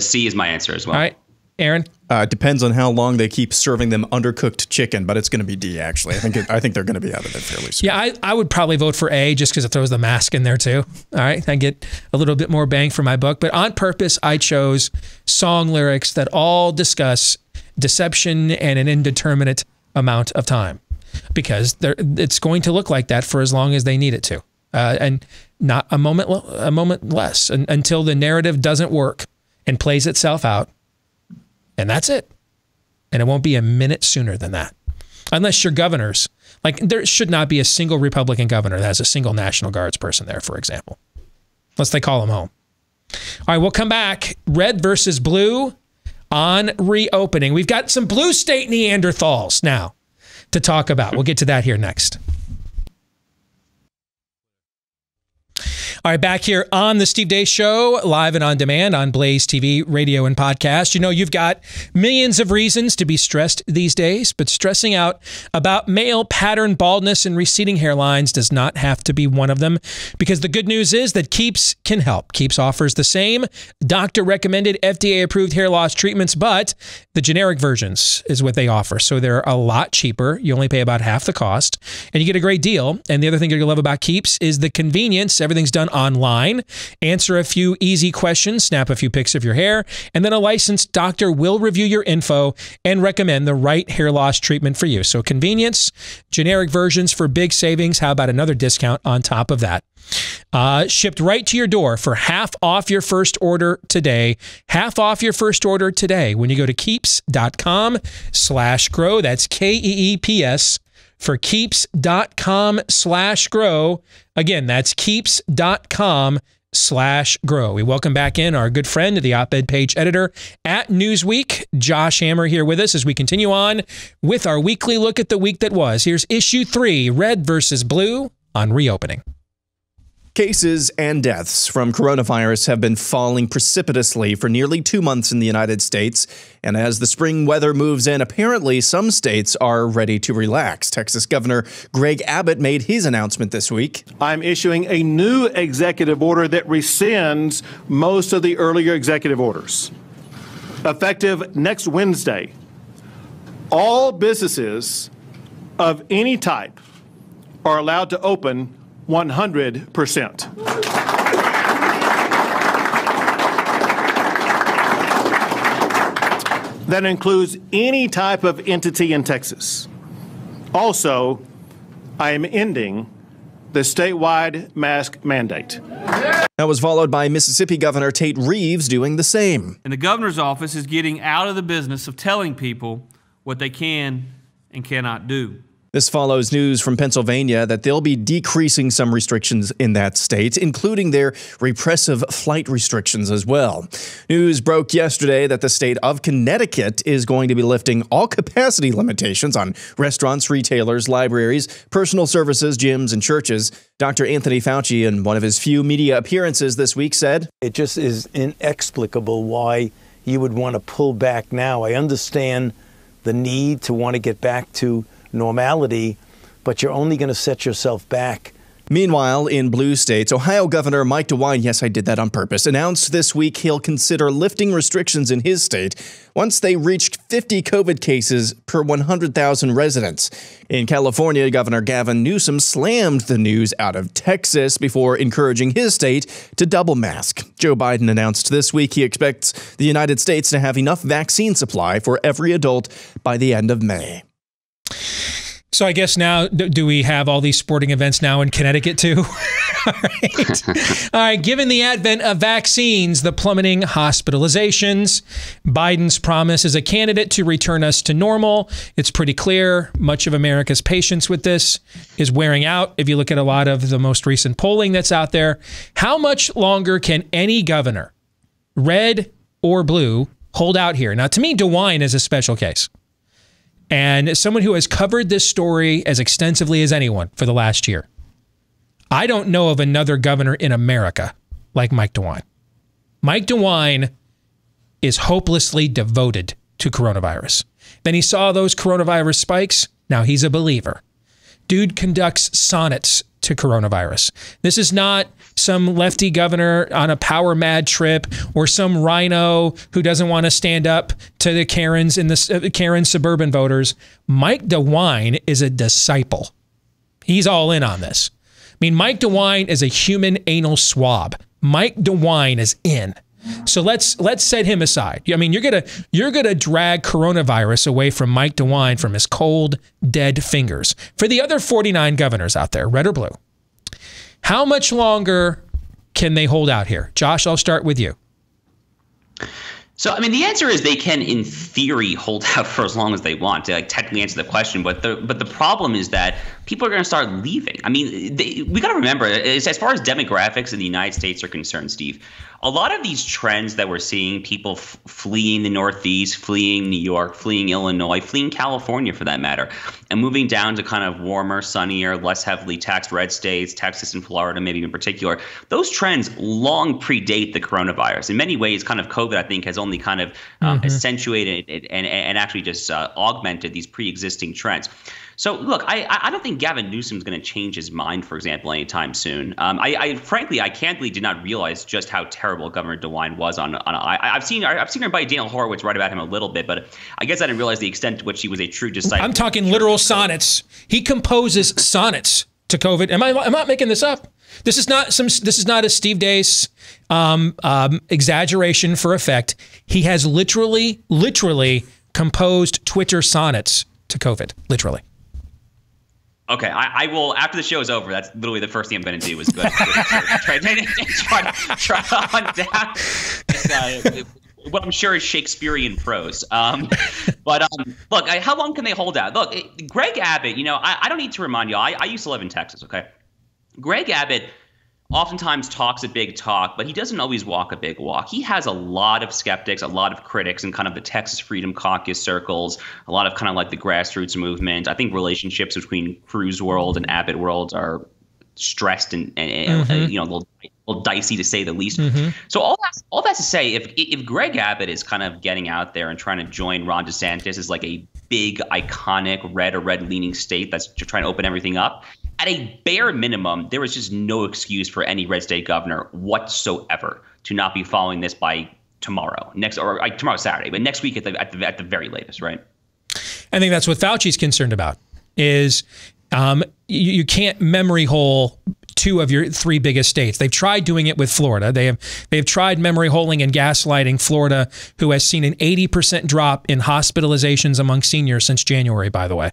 C is my answer as well. All right. Aaron? It depends on how long they keep serving them undercooked chicken, but it's going to be D, actually. I think they're going to be out of it fairly soon. Yeah, I would probably vote for A just because it throws the mask in there, too. All right? I get a little bit more bang for my buck. But on purpose, I chose song lyrics that all discuss deception and an indeterminate amount of time, because it's going to look like that for as long as they need it to, and not a moment less, until the narrative doesn't work and plays itself out, and that's it. And it won't be a minute sooner than that, unless your governors, like there should not be a single Republican governor that has a single National Guards person there, for example, unless they call them home. All right, we'll come back. Red versus blue on reopening. We've got some blue state Neanderthals now to talk about. We'll get to that here next. All right, back here on the Steve Dace Show, live and on demand on Blaze TV, radio, and podcast. You know, you've got millions of reasons to be stressed these days, but stressing out about male pattern baldness and receding hairlines does not have to be one of them, because the good news is that Keeps can help. Keeps offers the same doctor-recommended, FDA-approved hair loss treatments, but the generic versions is what they offer. So they're a lot cheaper. You only pay about half the cost, and you get a great deal. And the other thing you're going to love about Keeps is the convenience. Everything's done online. online, answer a few easy questions, snap a few pics of your hair, and then a licensed doctor will review your info and recommend the right hair loss treatment for you. So convenience, generic versions for big savings. How about another discount on top of that? Shipped right to your door for half off your first order today. Half off your first order today when you go to keeps.com/grow. That's K-E-E-P-S for keeps.com/grow. Again, that's keeps.com/grow. We welcome back in our good friend, the op-ed page editor at Newsweek, Josh Hammer, here with us as we continue on with our weekly look at the week that was. Here's issue 3, Red versus Blue, on reopening. Cases and deaths from coronavirus have been falling precipitously for nearly 2 months in the United States, and as the spring weather moves in, apparently some states are ready to relax. Texas Governor Greg Abbott made his announcement this week. I'm issuing a new executive order that rescinds most of the earlier executive orders. Effective next Wednesday, all businesses of any type are allowed to open 100%. That includes any type of entity in Texas. Also, I am ending the statewide mask mandate. That was followed by Mississippi Governor Tate Reeves doing the same. And the governor's office is getting out of the business of telling people what they can and cannot do. This follows news from Pennsylvania that they'll be decreasing some restrictions in that state, including their repressive flight restrictions as well. News broke yesterday that the state of Connecticut is going to be lifting all capacity limitations on restaurants, retailers, libraries, personal services, gyms, and churches. Dr. Anthony Fauci, in one of his few media appearances this week, said, "It just is inexplicable why you would want to pull back now. I understand the need to want to get back to normality, but you're only going to set yourself back." Meanwhile, in blue states, Ohio Governor Mike DeWine, yes, I did that on purpose, announced this week he'll consider lifting restrictions in his state once they reached 50 COVID cases per 100,000 residents. In California, Governor Gavin Newsom slammed the news out of Texas before encouraging his state to double mask. Joe Biden announced this week he expects the United States to have enough vaccine supply for every adult by the end of May. So I guess now, do we have all these sporting events now in Connecticut too? All right. All right. Given the advent of vaccines, the plummeting hospitalizations, Biden's promise as a candidate to return us to normal, it's pretty clear much of America's patience with this is wearing out. If you look at a lot of the most recent polling that's out there, how much longer can any governor, red or blue, hold out here? Now, to me, DeWine is a special case. And as someone who has covered this story as extensively as anyone for the last year, I don't know of another governor in America like Mike DeWine. Mike DeWine is hopelessly devoted to coronavirus. Then he saw those coronavirus spikes. Now he's a believer. Dude conducts sonnets to coronavirus. This is not some lefty governor on a power mad trip or some rhino who doesn't want to stand up to the Karens and the Karen suburban voters. Mike DeWine is a disciple. He's all in on this. I mean, Mike DeWine is a human anal swab. Mike DeWine is in. So let's set him aside. I mean, you're gonna drag coronavirus away from Mike DeWine, from his cold, dead fingers. For the other 49 governors out there, red or blue, how much longer can they hold out here? Josh, I'll start with you. So, I mean, the answer is they can, in theory, hold out for as long as they want to, like, technically answer the question. But the problem is that people are going to start leaving. I mean, we got to remember, as far as demographics in the United States are concerned, Steve, a lot of these trends that we're seeing, people fleeing the Northeast, fleeing New York, fleeing Illinois, fleeing California for that matter, and moving down to kind of warmer, sunnier, less heavily taxed red states, Texas and Florida maybe in particular, those trends long predate the coronavirus. In many ways, kind of COVID, I think, has only kind of accentuated and actually just augmented these pre-existing trends. So, look, I don't think Gavin Newsom's going to change his mind, for example, anytime soon. I candidly did not realize just how terrible Governor DeWine was on I've seen her by Daniel Horowitz write about him a little bit, but I guess I didn't realize the extent to which he was a true disciple. I'm talking literal sonnets. He composes sonnets to COVID. Am I not making this up? This is not a Steve Dace exaggeration for effect. He has literally composed Twitter sonnets to COVID, literally. Okay, I will, after the show is over, that's literally the first thing I'm going to do is go try on down what I'm sure is Shakespearean prose. Look, how long can they hold out? Look, Greg Abbott, you know, I don't need to remind y'all, I used to live in Texas, okay? Greg Abbott oftentimes talks a big talk, but he doesn't always walk a big walk. He has a lot of skeptics, a lot of critics in kind of the Texas Freedom Caucus circles, a lot of kind of like the grassroots movement. I think relationships between Cruz world and Abbott world are stressed and you know, a little dicey to say the least. Mm-hmm. So all that to say, if Greg Abbott is kind of getting out there and trying to join Ron DeSantis as like a big iconic red or red-leaning state that's trying to open everything up, at a bare minimum, there is just no excuse for any red state governor whatsoever to not be following this by tomorrow, tomorrow's Saturday, but next week at the very latest, right? I think that's what Fauci's concerned about is you can't memory hole two of your three biggest states. They've tried doing it with Florida. They've tried memory holing and gaslighting Florida, who has seen an 80% drop in hospitalizations among seniors since January, by the way.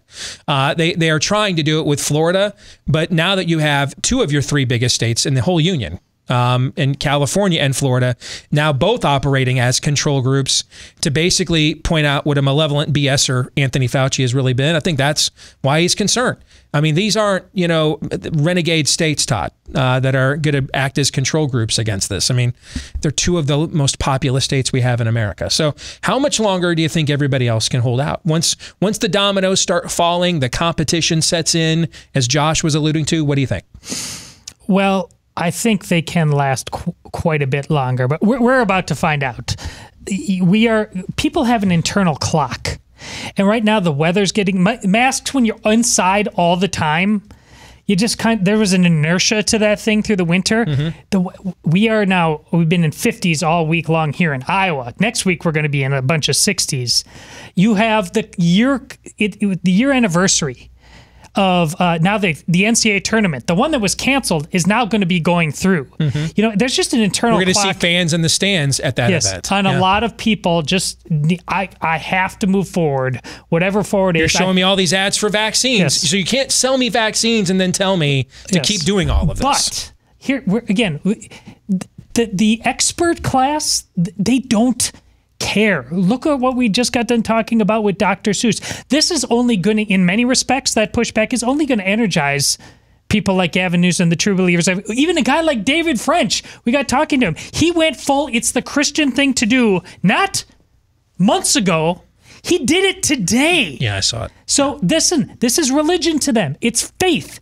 They are trying to do it with Florida, but now that you have two of your three biggest states in the whole union, in California and Florida, now both operating as control groups to basically point out what a malevolent BSer Anthony Fauci has really been. I think that's why he's concerned. I mean, these aren't, you know, renegade states, Todd, that are going to act as control groups against this. I mean, they're two of the most populous states we have in America. So how much longer do you think everybody else can hold out? Once the dominoes start falling, the competition sets in, as Josh was alluding to, what do you think? Well, I think they can last quite a bit longer, but we're about to find out. People have an internal clock, and right now the weather's getting masked when you're inside all the time. You just there was an inertia to that thing through the winter. Mm-hmm. We've been in 50s all week long here in Iowa. Next week we're going to be in a bunch of 60s. You have the year anniversary of now the NCAA tournament, the one that was canceled, is now going to be going through. Mm-hmm. You know, there's just an internal. We're going to see fans in the stands at that event. And a lot of people just, I have to move forward, whatever forward is. You're showing me all these ads for vaccines, so you can't sell me vaccines and then tell me to keep doing all of this. But here the expert class, they don't care. Look at what we just got done talking about with Dr. Seuss. This is only going to, in many respects, that pushback is only going to energize people like Gavin Newsom, the True Believers, even a guy like David French. We got talking to him. He went full, it's the Christian thing to do, not months ago. He did it today. Yeah, I saw it. So listen, this is religion to them. It's faith.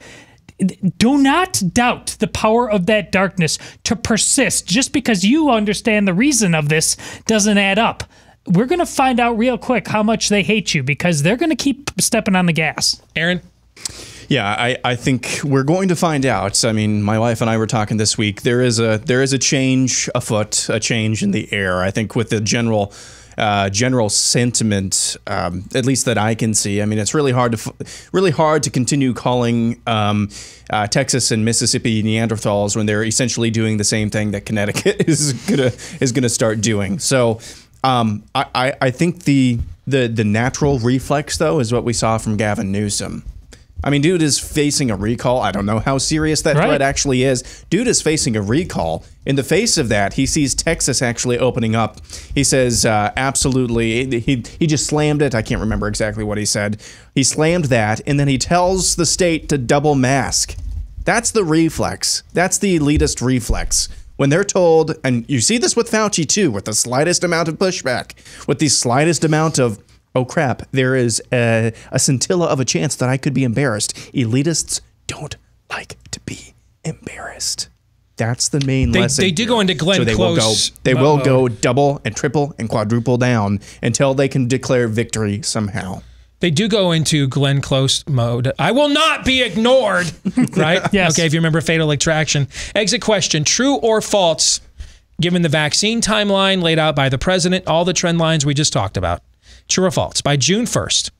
Do not doubt the power of that darkness to persist. Just because you understand the reason of this doesn't add up. We're going to find out real quick how much they hate you, because they're going to keep stepping on the gas. Aaron? Yeah, I think we're going to find out. I mean, my wife and I were talking this week. There is a change afoot, a change in the air. I think with the general sentiment, at least that I can see. I mean, it's really hard to continue calling Texas and Mississippi Neanderthals when they're essentially doing the same thing that Connecticut is gonna start doing. So, I think the natural reflex though is what we saw from Gavin Newsom. I mean, dude is facing a recall. I don't know how serious that threat actually is. Dude is facing a recall. In the face of that, he sees Texas actually opening up. He says, absolutely. He just slammed it. I can't remember exactly what he said. He slammed that, and then he tells the state to double mask. That's the reflex. That's the elitist reflex. When they're told, and you see this with Fauci too, with the slightest amount of pushback, with the slightest amount of, oh crap, there is a scintilla of a chance that I could be embarrassed. Elitists don't like to be embarrassed. That's the main lesson. They do go into Glenn Close. They will go double and triple and quadruple down until they can declare victory somehow. They do go into Glenn Close mode. I will not be ignored, right? Yes. Okay, if you remember Fatal Attraction. Exit question, true or false, given the vaccine timeline laid out by the president, all the trend lines we just talked about? True or false? By June 1st,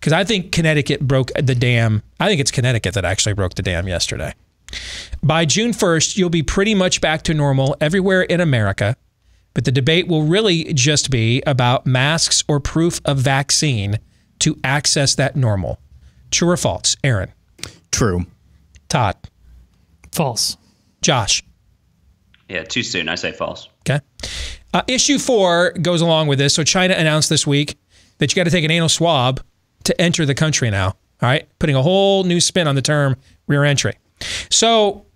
because I think Connecticut broke the dam. I think it's Connecticut that actually broke the dam yesterday. By June 1st, you'll be pretty much back to normal everywhere in America, but the debate will really just be about masks or proof of vaccine to access that normal. True or false, Aaron? True. Todd? False. Josh? Yeah, too soon. I say false. Okay. Issue 4 goes along with this. So China announced this week that you got to take an anal swab to enter the country now. All right. Putting a whole new spin on the term rear entry. So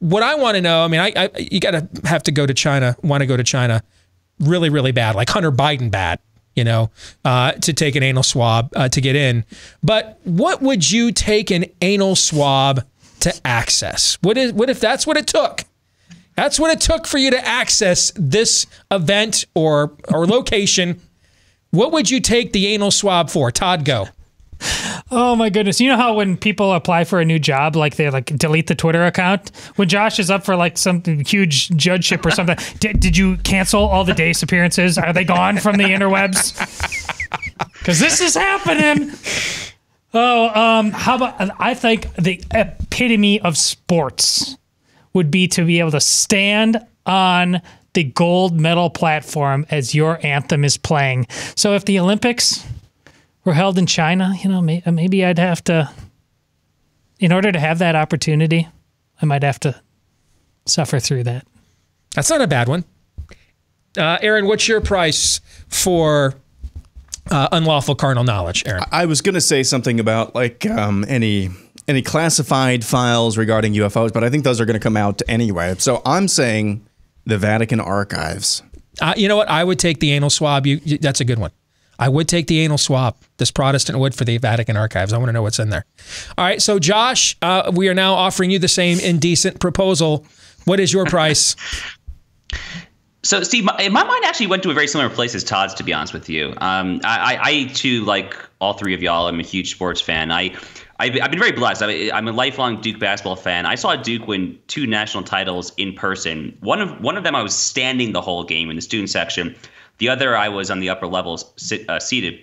what I want to know, I mean, you got to have to go to China, want to go to China really, really bad, like Hunter Biden bad, you know, to take an anal swab to get in. But what would you take an anal swab to access? What if that's what it took? That's what it took for you to access this event or location. What would you take the anal swab for? Todd, go. Oh my goodness. You know how when people apply for a new job, like they like delete the Twitter account? When Josh is up for like some huge judgeship or something, did you cancel all the day's appearances? Are they gone from the interwebs? Because this is happening. Oh, how about, I think the epitome of sports would be to be able to stand on the gold medal platform as your anthem is playing. So if the Olympics were held in China, you know, maybe I'd have to, in order to have that opportunity, I might have to suffer through that. That's not a bad one. Aaron, what's your price for unlawful carnal knowledge, Aaron? I was going to say something about like any classified files regarding UFOs, but I think those are going to come out anyway. So I'm saying the Vatican archives. You know what? I would take the anal swab. That's a good one. I would take the anal swab. This Protestant would for the Vatican archives. I want to know what's in there. All right. So Josh, we are now offering you the same indecent proposal. What is your price? So Steve, my mind actually went to a very similar place as Todd's, to be honest with you. I too, like all three of y'all, I'm a huge sports fan. I've been very blessed. I'm a lifelong Duke basketball fan. I saw Duke win 2 national titles in person. One of them I was standing the whole game in the student section. The other I was on the upper levels seated.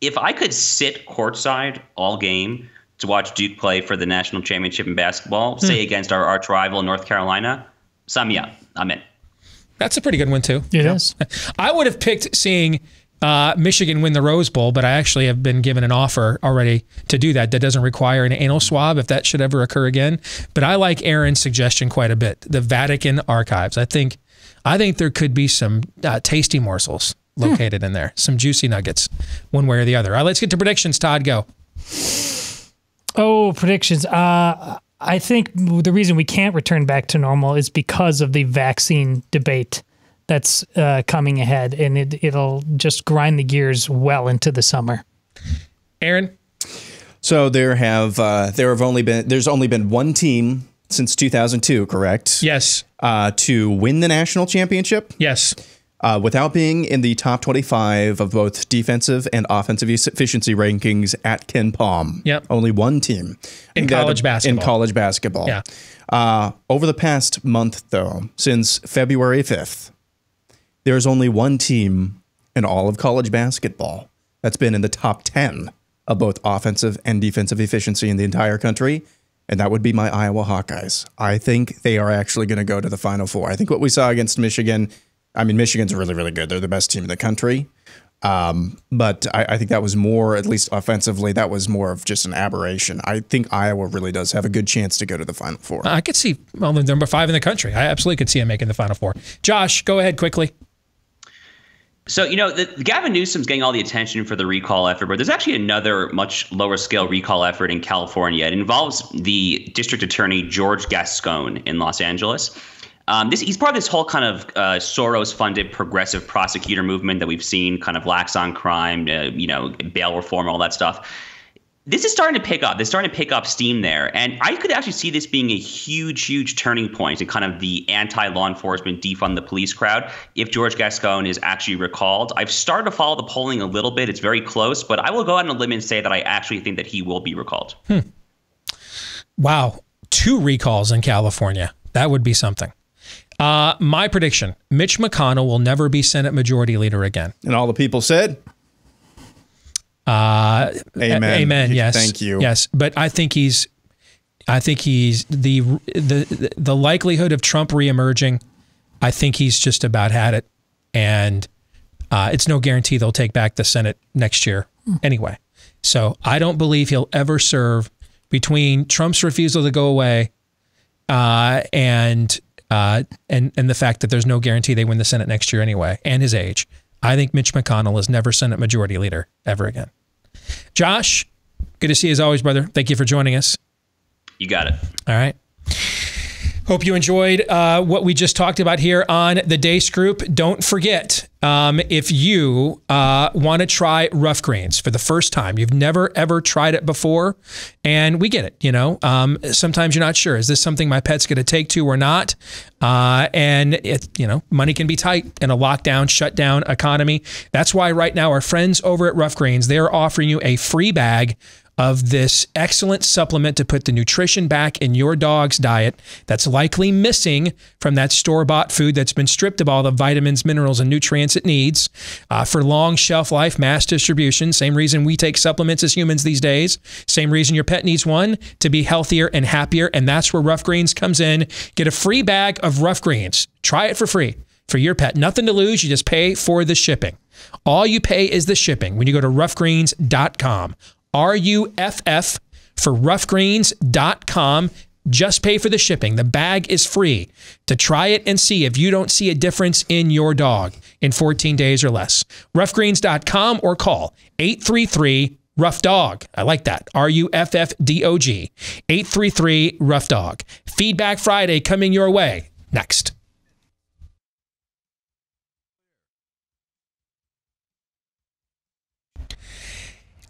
If I could sit courtside all game to watch Duke play for the national championship in basketball, say against our arch rival North Carolina, sign me up. I'm in. That's a pretty good one too. It is. I would have picked seeing Michigan win the Rose Bowl, but I actually have been given an offer already to do that. That doesn't require an anal swab if that should ever occur again. But I like Aaron's suggestion quite a bit. The Vatican archives. I think there could be some tasty morsels located in there. Some juicy nuggets, one way or the other. All right, let's get to predictions. Todd, go. Oh, predictions. I think the reason we can't return back to normal is because of the vaccine debate that's coming ahead, and it'll just grind the gears well into the summer. Aaron? So there's only been one team since 2002, correct? Yes. To win the national championship? Yes. Without being in the top 25 of both defensive and offensive efficiency rankings at Ken Palm. Yep. Only one team. In college basketball. In college basketball. Yeah. Over the past month, though, since February 5th, there's only one team in all of college basketball that's been in the top 10 of both offensive and defensive efficiency in the entire country. And that would be my Iowa Hawkeyes. I think they are actually going to go to the Final Four. I think what we saw against Michigan... I mean, Michigan's really, really good. They're the best team in the country. But I think that was more, at least offensively, that was more of just an aberration. I think Iowa really does have a good chance to go to the Final Four. I could see, well, they're number 5 in the country. I absolutely could see him making the Final Four. Josh, go ahead quickly. So, you know, Gavin Newsom's getting all the attention for the recall effort, but there's actually another much lower scale recall effort in California. It involves the district attorney, George Gascon, in Los Angeles. He's part of this whole kind of Soros-funded progressive prosecutor movement that we've seen, kind of lax on crime, you know, bail reform, all that stuff. This is starting to pick up. They're starting to pick up steam there. And I could actually see this being a huge, huge turning point in kind of the anti-law enforcement, defund the police crowd if George Gascon is actually recalled. I've started to follow the polling a little bit. It's very close, but I will go out on a limb and say that I actually think that he will be recalled. Wow. 2 recalls in California. That would be something. My prediction, Mitch McConnell will never be Senate Majority Leader again. And all the people said? Amen. Amen, yes. Thank you. Yes, but I think he's, I think he's the likelihood of Trump reemerging. I think he's just about had it, and it's no guarantee they'll take back the Senate next year anyway. So I don't believe he'll ever serve. Between Trump's refusal to go away and the fact that there's no guarantee they win the Senate next year anyway, and his age, I think Mitch McConnell is never Senate Majority Leader ever again. Josh, good to see you as always, brother. Thank you for joining us. You got it. All right. Hope you enjoyed what we just talked about here on the Dace Group. Don't forget, if you want to try Rough Greens for the first time, you've never, ever tried it before, and we get it, you know. Sometimes you're not sure, is this something my pet's going to take to or not? And, you know, money can be tight in a lockdown, shutdown economy. That's why right now our friends over at Rough Greens, they're offering you a free bag of this excellent supplement to put the nutrition back in your dog's diet that's likely missing from that store-bought food that's been stripped of all the vitamins, minerals, and nutrients it needs for long shelf life, mass distribution. Same reason we take supplements as humans these days. Same reason your pet needs one, to be healthier and happier. And that's where Rough Greens comes in. Get a free bag of Rough Greens. Try it for free for your pet. Nothing to lose. You just pay for the shipping. All you pay is the shipping when you go to roughgreens.com. RUFF for roughgreens.com. Just pay for the shipping. The bag is free to try it and see if you don't see a difference in your dog in 14 days or less. Roughgreens.com or call 833-ROUGH-DOG. I like that. RUFFDOG. 833-ROUGH-DOG. Feedback Friday coming your way next.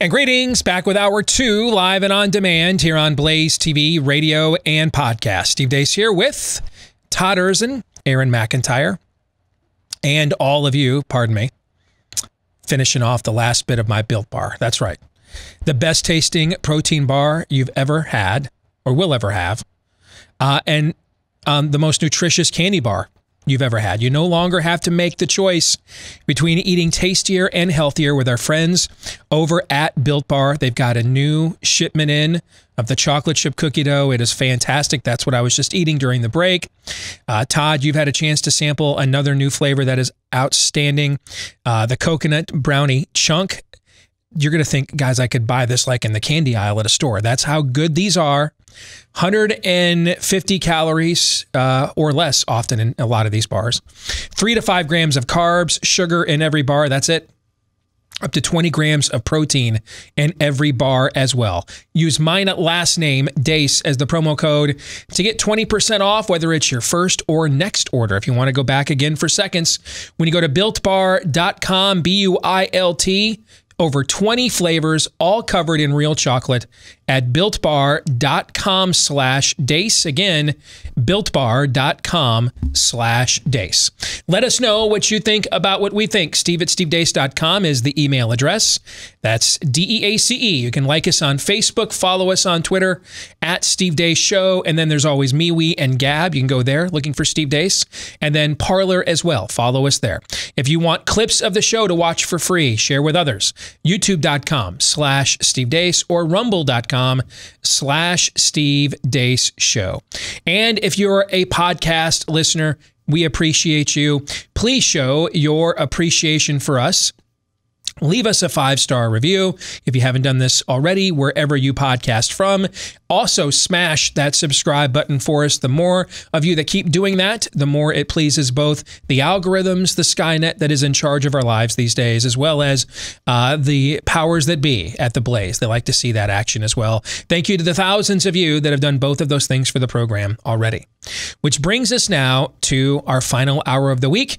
And greetings, back with Hour 2, live and on demand here on Blaze TV, radio, and podcast. Steve Dace here with Todd Erzin, Aaron McIntyre, and all of you, pardon me, finishing off the last bit of my Built Bar. That's right. The best tasting protein bar you've ever had or will ever have, and the most nutritious candy bar you've ever had. You no longer have to make the choice between eating tastier and healthier with our friends over at Built Bar. They've got a new shipment in of the chocolate chip cookie dough. It is fantastic. That's what I was just eating during the break. Todd, you've had a chance to sample another new flavor that is outstanding. The coconut brownie chunk. You're going to think, guys, I could buy this like in the candy aisle at a store. That's how good these are. 150 calories or less often in a lot of these bars. 3 to 5 grams of carbs, sugar in every bar. That's it. Up to 20 grams of protein in every bar as well. Use my last name, Dace, as the promo code to get 20% off, whether it's your first or next order. If you want to go back again for seconds, when you go to BuiltBar.com, B-U-I-L-T, over 20 flavors, all covered in real chocolate at BuiltBar.com/Dace. Again, BuiltBar.com/Dace. Let us know what you think about what we think. Steve@SteveDace.com is the email address. That's D-E-A-C-E. You can like us on Facebook, follow us on Twitter, @Steve Dace Show. And then there's always MeWe and Gab. You can go there looking for Steve Dace. And then Parler as well. Follow us there. If you want clips of the show to watch for free, share with others, YouTube.com/Steve Dace or Rumble.com/Steve Dace Show. And if you're a podcast listener, we appreciate you. Please show your appreciation for us. Leave us a 5-star review if you haven't done this already, wherever you podcast from. Also, smash that subscribe button for us. The more of you that keep doing that, the more it pleases both the algorithms, the Skynet that is in charge of our lives these days, as well as the powers that be at the Blaze. They like to see that action as well. Thank you to the thousands of you that have done both of those things for the program already. Which brings us now to our final hour of the week.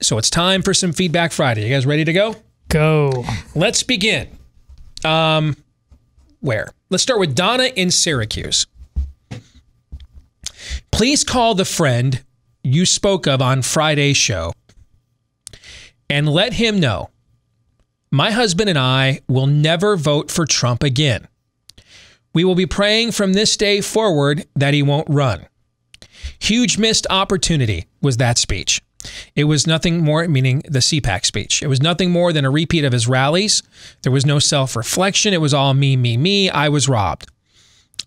So it's time for some Feedback Friday. You guys ready to go? Go. Let's begin. Let's start with Donna in Syracuse. Please call the friend you spoke of on Friday's show and let him know my husband and I will never vote for Trump again. We will be praying from this day forward that he won't run. Huge missed opportunity was that speech. It was nothing more, meaning the CPAC speech. It was nothing more than a repeat of his rallies. There was no self-reflection. It was all me, me, me. I was robbed.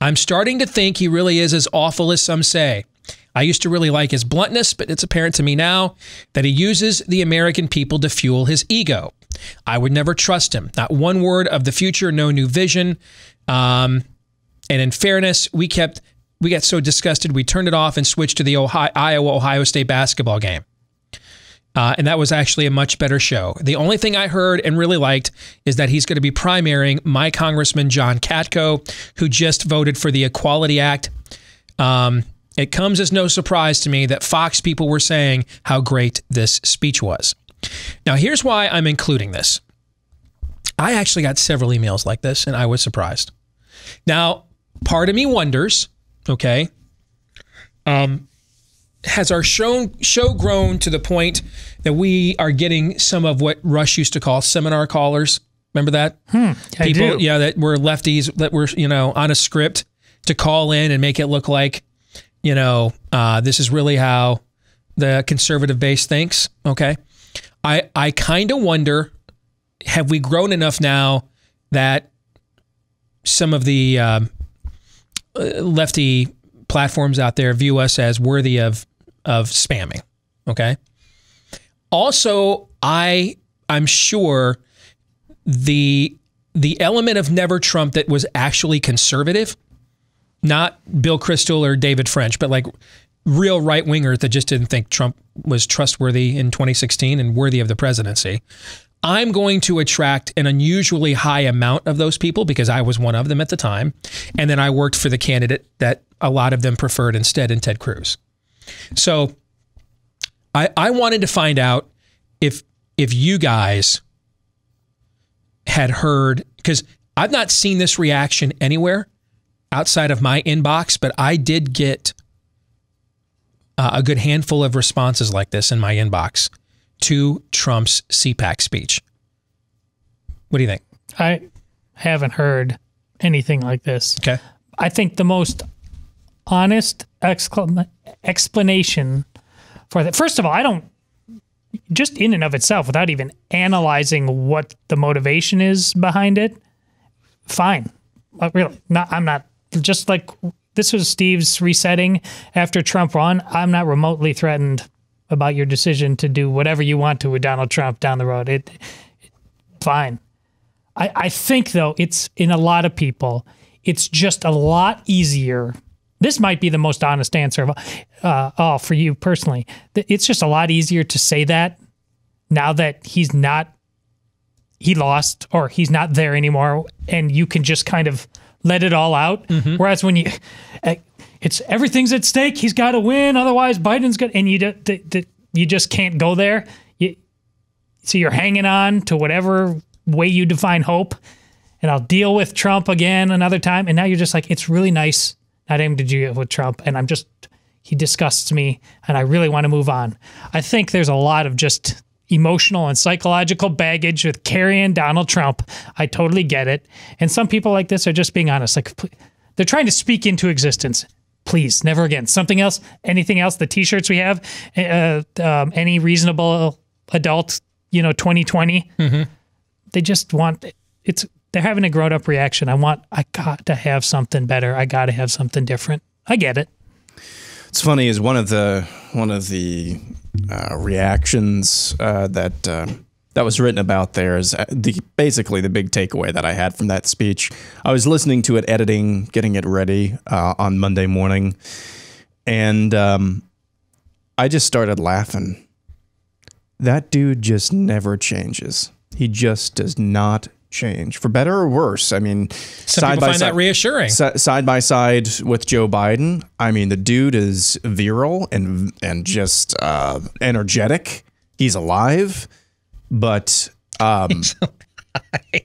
I'm starting to think he really is as awful as some say. I used to really like his bluntness, but it's apparent to me now that he uses the American people to fuel his ego. I would never trust him. Not one word of the future, no new vision. And in fairness, we got so disgusted, we turned it off and switched to the Iowa-Ohio State basketball game. And that was actually a much better show. The only thing I heard and really liked is that he's going to be primarying my Congressman John Katko, who just voted for the Equality Act. It comes as no surprise to me that Fox people were saying how great this speech was. Now, here's why I'm including this. I actually got several emails like this, and I was surprised. Now, part of me wonders, okay, has our show grown to the point that we are getting some of what Rush used to call seminar callers? Remember that? People, yeah, that were lefties, that were, you know, on a script to call in and make it look like, you know, this is really how the conservative base thinks, okay? I kind of wonder, have we grown enough now that some of the lefty platforms out there view us as worthy of spamming, okay? Also, I'm sure the element of Never Trump that was actually conservative, not Bill Kristol or David French, but like real right-wingers that just didn't think Trump was trustworthy in 2016 and worthy of the presidency. I'm going to attract an unusually high amount of those people because I was one of them at the time. And then I worked for the candidate that a lot of them preferred instead in Ted Cruz. So I wanted to find out if you guys had heard, because I've not seen this reaction anywhere outside of my inbox, but I did get a good handful of responses like this in my inbox to Trump's CPAC speech. What do you think? I haven't heard anything like this. Okay. I think the most honest explanation for that, first of all, I don't, just in and of itself, without even analyzing what the motivation is behind it, fine. Really, I'm not, just like this was Steve's resetting after Trump won, I'm not remotely threatened about your decision to do whatever you want to with Donald Trump down the road. Fine. I think, though, it's in a lot of people, it's just a lot easier. This might be the most honest answer of all for you personally. It's just a lot easier to say that now that he's not, he lost or he's not there anymore, and you can just kind of let it all out. Mm-hmm. Whereas when you... It's everything's at stake. He's got to win. Otherwise, Biden's going to... And you just can't go there. So you're hanging on to whatever way you define hope. And I'll deal with Trump again another time. And now you're just like, it's really nice not having to deal with Trump. And I'm just... He disgusts me. And I really want to move on. I think there's a lot of just emotional and psychological baggage with carrying Donald Trump. I totally get it. And some people like this are just being honest. Like, they're trying to speak into existence. Please, never again. Something else, anything else, the T-shirts we have, any reasonable adult, you know, 2020, they just want, they're having a grown-up reaction. I got to have something better. I got to have something different. I get it. It's funny is one of the reactions that was written about there is basically the big takeaway that I had from that speech. I was listening to it, editing, getting it ready on Monday morning, and I just started laughing. That dude just never changes. He just does not change, for better or worse. I mean, some people find that reassuring. Side by side with Joe Biden, I mean, the dude is virile and just energetic. He's alive. But,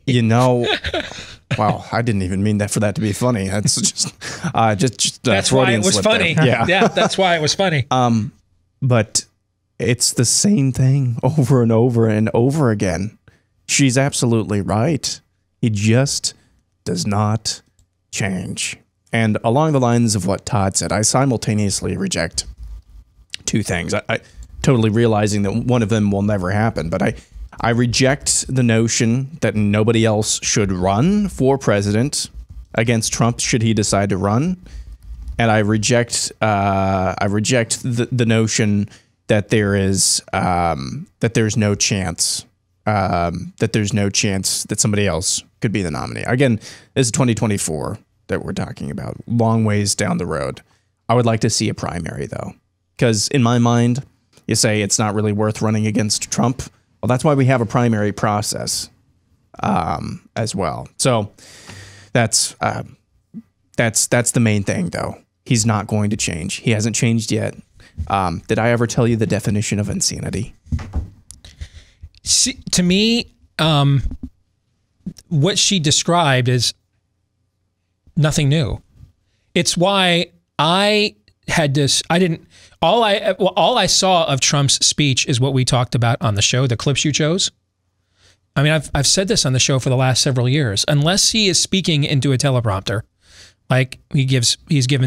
you know, wow, I didn't even mean that for that to be funny. That's just that's why it was funny. Yeah. Yeah, that's why it was funny. But it's the same thing over and over and over again. She's absolutely right. He just does not change. And along the lines of what Todd said, I simultaneously reject two things. I totally realizing that one of them will never happen, but I reject the notion that nobody else should run for president against Trump should he decide to run. And I reject the notion that there's no chance that somebody else could be the nominee. Again, this is 2024 that we're talking about, long ways down the road. I would like to see a primary, though, because in my mind, you say it's not really worth running against Trump. Well, that's why we have a primary process as well. So that's the main thing, though. He's not going to change. He hasn't changed yet. Did I ever tell you the definition of insanity? See, to me, what she described is nothing new. It's why I had this. All I saw of Trump's speech is what we talked about on the show, the clips you chose. I mean, I've said this on the show for the last several years. Unless he is speaking into a teleprompter, like he gave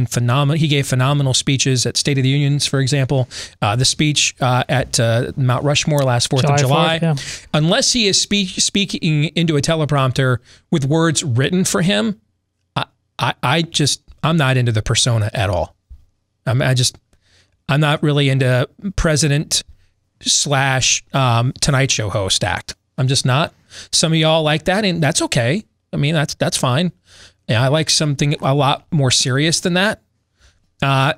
phenomenal speeches at State of the Unions, for example, the speech at Mount Rushmore last 4th of July. 4th, yeah. Unless he is speaking into a teleprompter with words written for him, I'm not into the persona at all. I'm not really into president / Tonight Show host act. I'm just not. Some of y'all like that, and that's okay. I mean, that's fine. Yeah, I like something a lot more serious than that,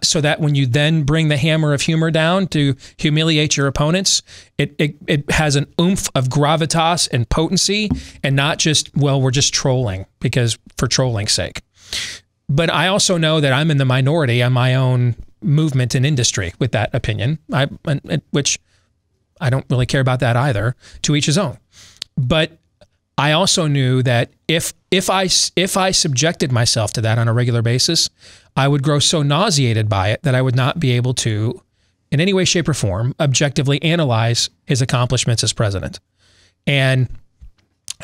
so that when you then bring the hammer of humor down to humiliate your opponents, it has an oomph of gravitas and potency, and not just, well, we're just trolling because for trolling's sake. But I also know that I'm in the minority on my own movement and industry with that opinion, which I don't really care about that either. To each his own. But I also knew that if I subjected myself to that on a regular basis, I would grow so nauseated by it that I would not be able to, in any way, shape, or form, objectively analyze his accomplishments as president. And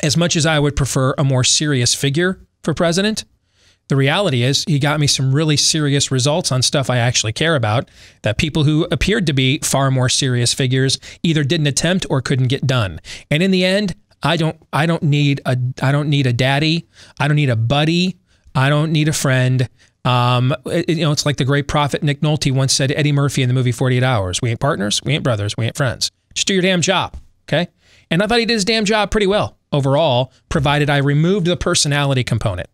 as much as I would prefer a more serious figure for president, the reality is he got me some really serious results on stuff I actually care about that people who appeared to be far more serious figures either didn't attempt or couldn't get done. And in the end, I don't need a daddy. I don't need a buddy. I don't need a friend. You know, it's like the great prophet Nick Nolte once said to Eddie Murphy in the movie 48 Hours, "We ain't partners, we ain't brothers, we ain't friends. Just do your damn job." Okay? And I thought he did his damn job pretty well overall, provided I removed the personality component.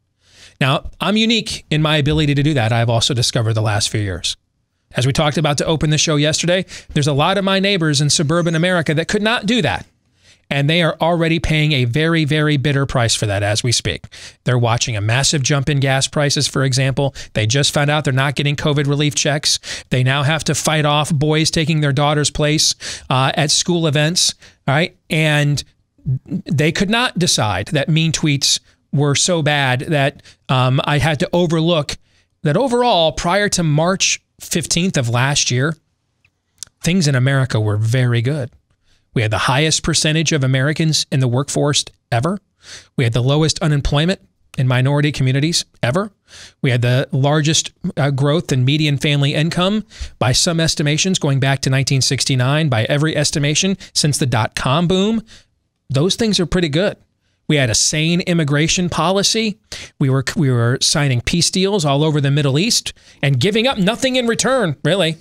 Now, I'm unique in my ability to do that. I've also discovered the last few years. As we talked about to open the show yesterday, there's a lot of my neighbors in suburban America that could not do that. And they are already paying a very, very bitter price for that as we speak. They're watching a massive jump in gas prices, for example. They just found out they're not getting COVID relief checks. They now have to fight off boys taking their daughter's place at school events. All right? And they could not decide that mean tweets were so bad that I had to overlook that overall, prior to March 15th of last year, things in America were very good. We had the highest percentage of Americans in the workforce ever. We had the lowest unemployment in minority communities ever. We had the largest growth in median family income by some estimations going back to 1969, by every estimation since the dot-com boom. Those things are pretty good. We had a sane immigration policy. We were signing peace deals all over the Middle East and giving up nothing in return, really.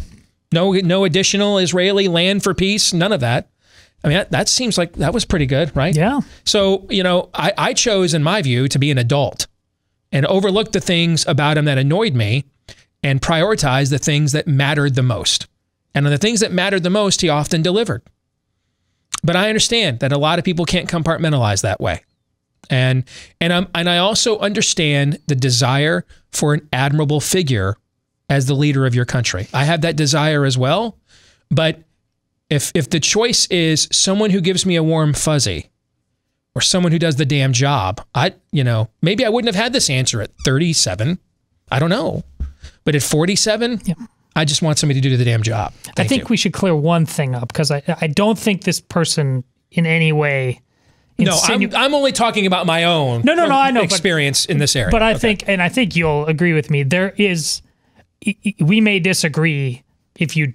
No additional Israeli land for peace, none of that. I mean, that seems like that was pretty good, right? Yeah. So, you know, I chose, in my view, to be an adult and overlook the things about him that annoyed me and prioritize the things that mattered the most. And on the things that mattered the most, he often delivered. But I understand that a lot of people can't compartmentalize that way. And I also understand the desire for an admirable figure as the leader of your country. I have that desire as well, but If the choice is someone who gives me a warm fuzzy or someone who does the damn job, maybe I wouldn't have had this answer at 37. I don't know. But at 47, yeah. I just want somebody to do the damn job. I think we should clear one thing up because I don't think this person in any way... No, I'm only talking about my own experience in this area. But I think you'll agree with me, we may disagree if you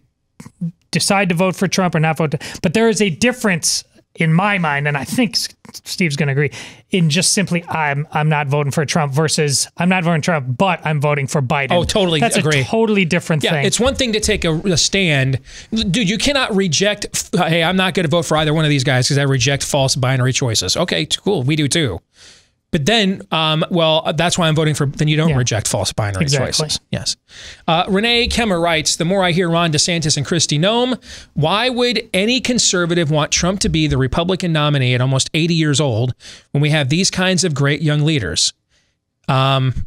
decide to vote for Trump or not vote, but there is a difference in my mind, and I think Steve's going to agree, in just simply I'm not voting for Trump versus I'm not voting Trump, but I'm voting for Biden. Oh, totally agree. That's a totally different thing. It's one thing to take a stand. Dude, you cannot reject, hey, I'm not going to vote for either one of these guys because I reject false binary choices. Okay, cool. We do too. But then, well, that's why I'm voting for, then you don't reject false binary choices. Yes. Renee Kemmer writes, the more I hear Ron DeSantis and Kristi Noem, why would any conservative want Trump to be the Republican nominee at almost 80 years old when we have these kinds of great young leaders? And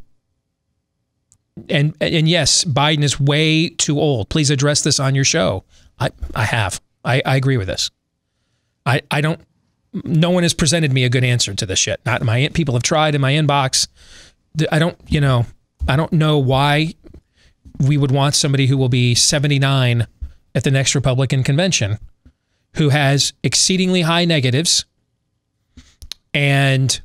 yes, Biden is way too old. Please address this on your show. I agree with this. I don't. No one has presented me a good answer to this shit. Not my people have tried in my inbox. I don't know why we would want somebody who will be 79 at the next Republican convention, who has exceedingly high negatives. And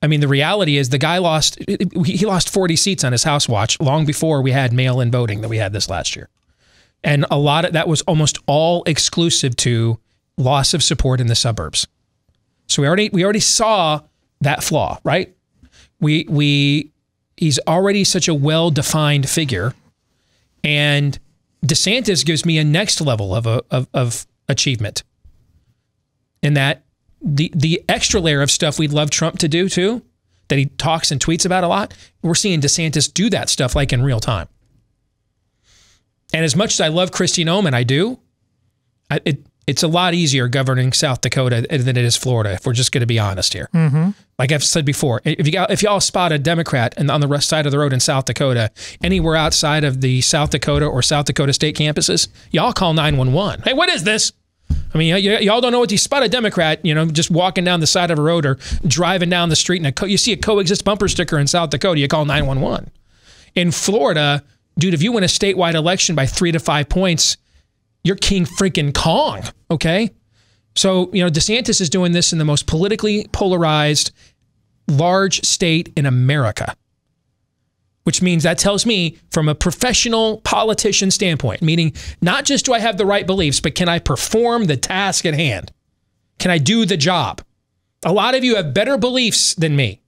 I mean, the reality is the guy lost, he lost 40 seats on his House watch long before we had mail-in voting that we had this last year. And a lot of that was almost all exclusive to loss of support in the suburbs. So we already saw that flaw, right? He's already such a well-defined figure, and DeSantis gives me a next level of achievement in that the extra layer of stuff we'd love Trump to do too, that he talks and tweets about a lot, we're seeing DeSantis do that stuff like in real time. And as much as I love Kristi Noem, and I do, it's a lot easier governing South Dakota than it is Florida, if we're just going to be honest here. Mm-hmm. Like I've said before, if y'all spot a Democrat and on the west side of the road in South Dakota, anywhere outside of the South Dakota or South Dakota state campuses, y'all call 911. Hey, what is this? I mean, y'all don't know what you spot a Democrat, you know, just walking down the side of a road or driving down the street, and you see a coexist bumper sticker in South Dakota, you call 911. In Florida, dude, if you win a statewide election by 3 to 5 points, you're King freaking Kong, okay? So, you know, DeSantis is doing this in the most politically polarized large state in America, which means that tells me from a professional politician standpoint, meaning not just do I have the right beliefs, but can I perform the task at hand? Can I do the job? A lot of you have better beliefs than me.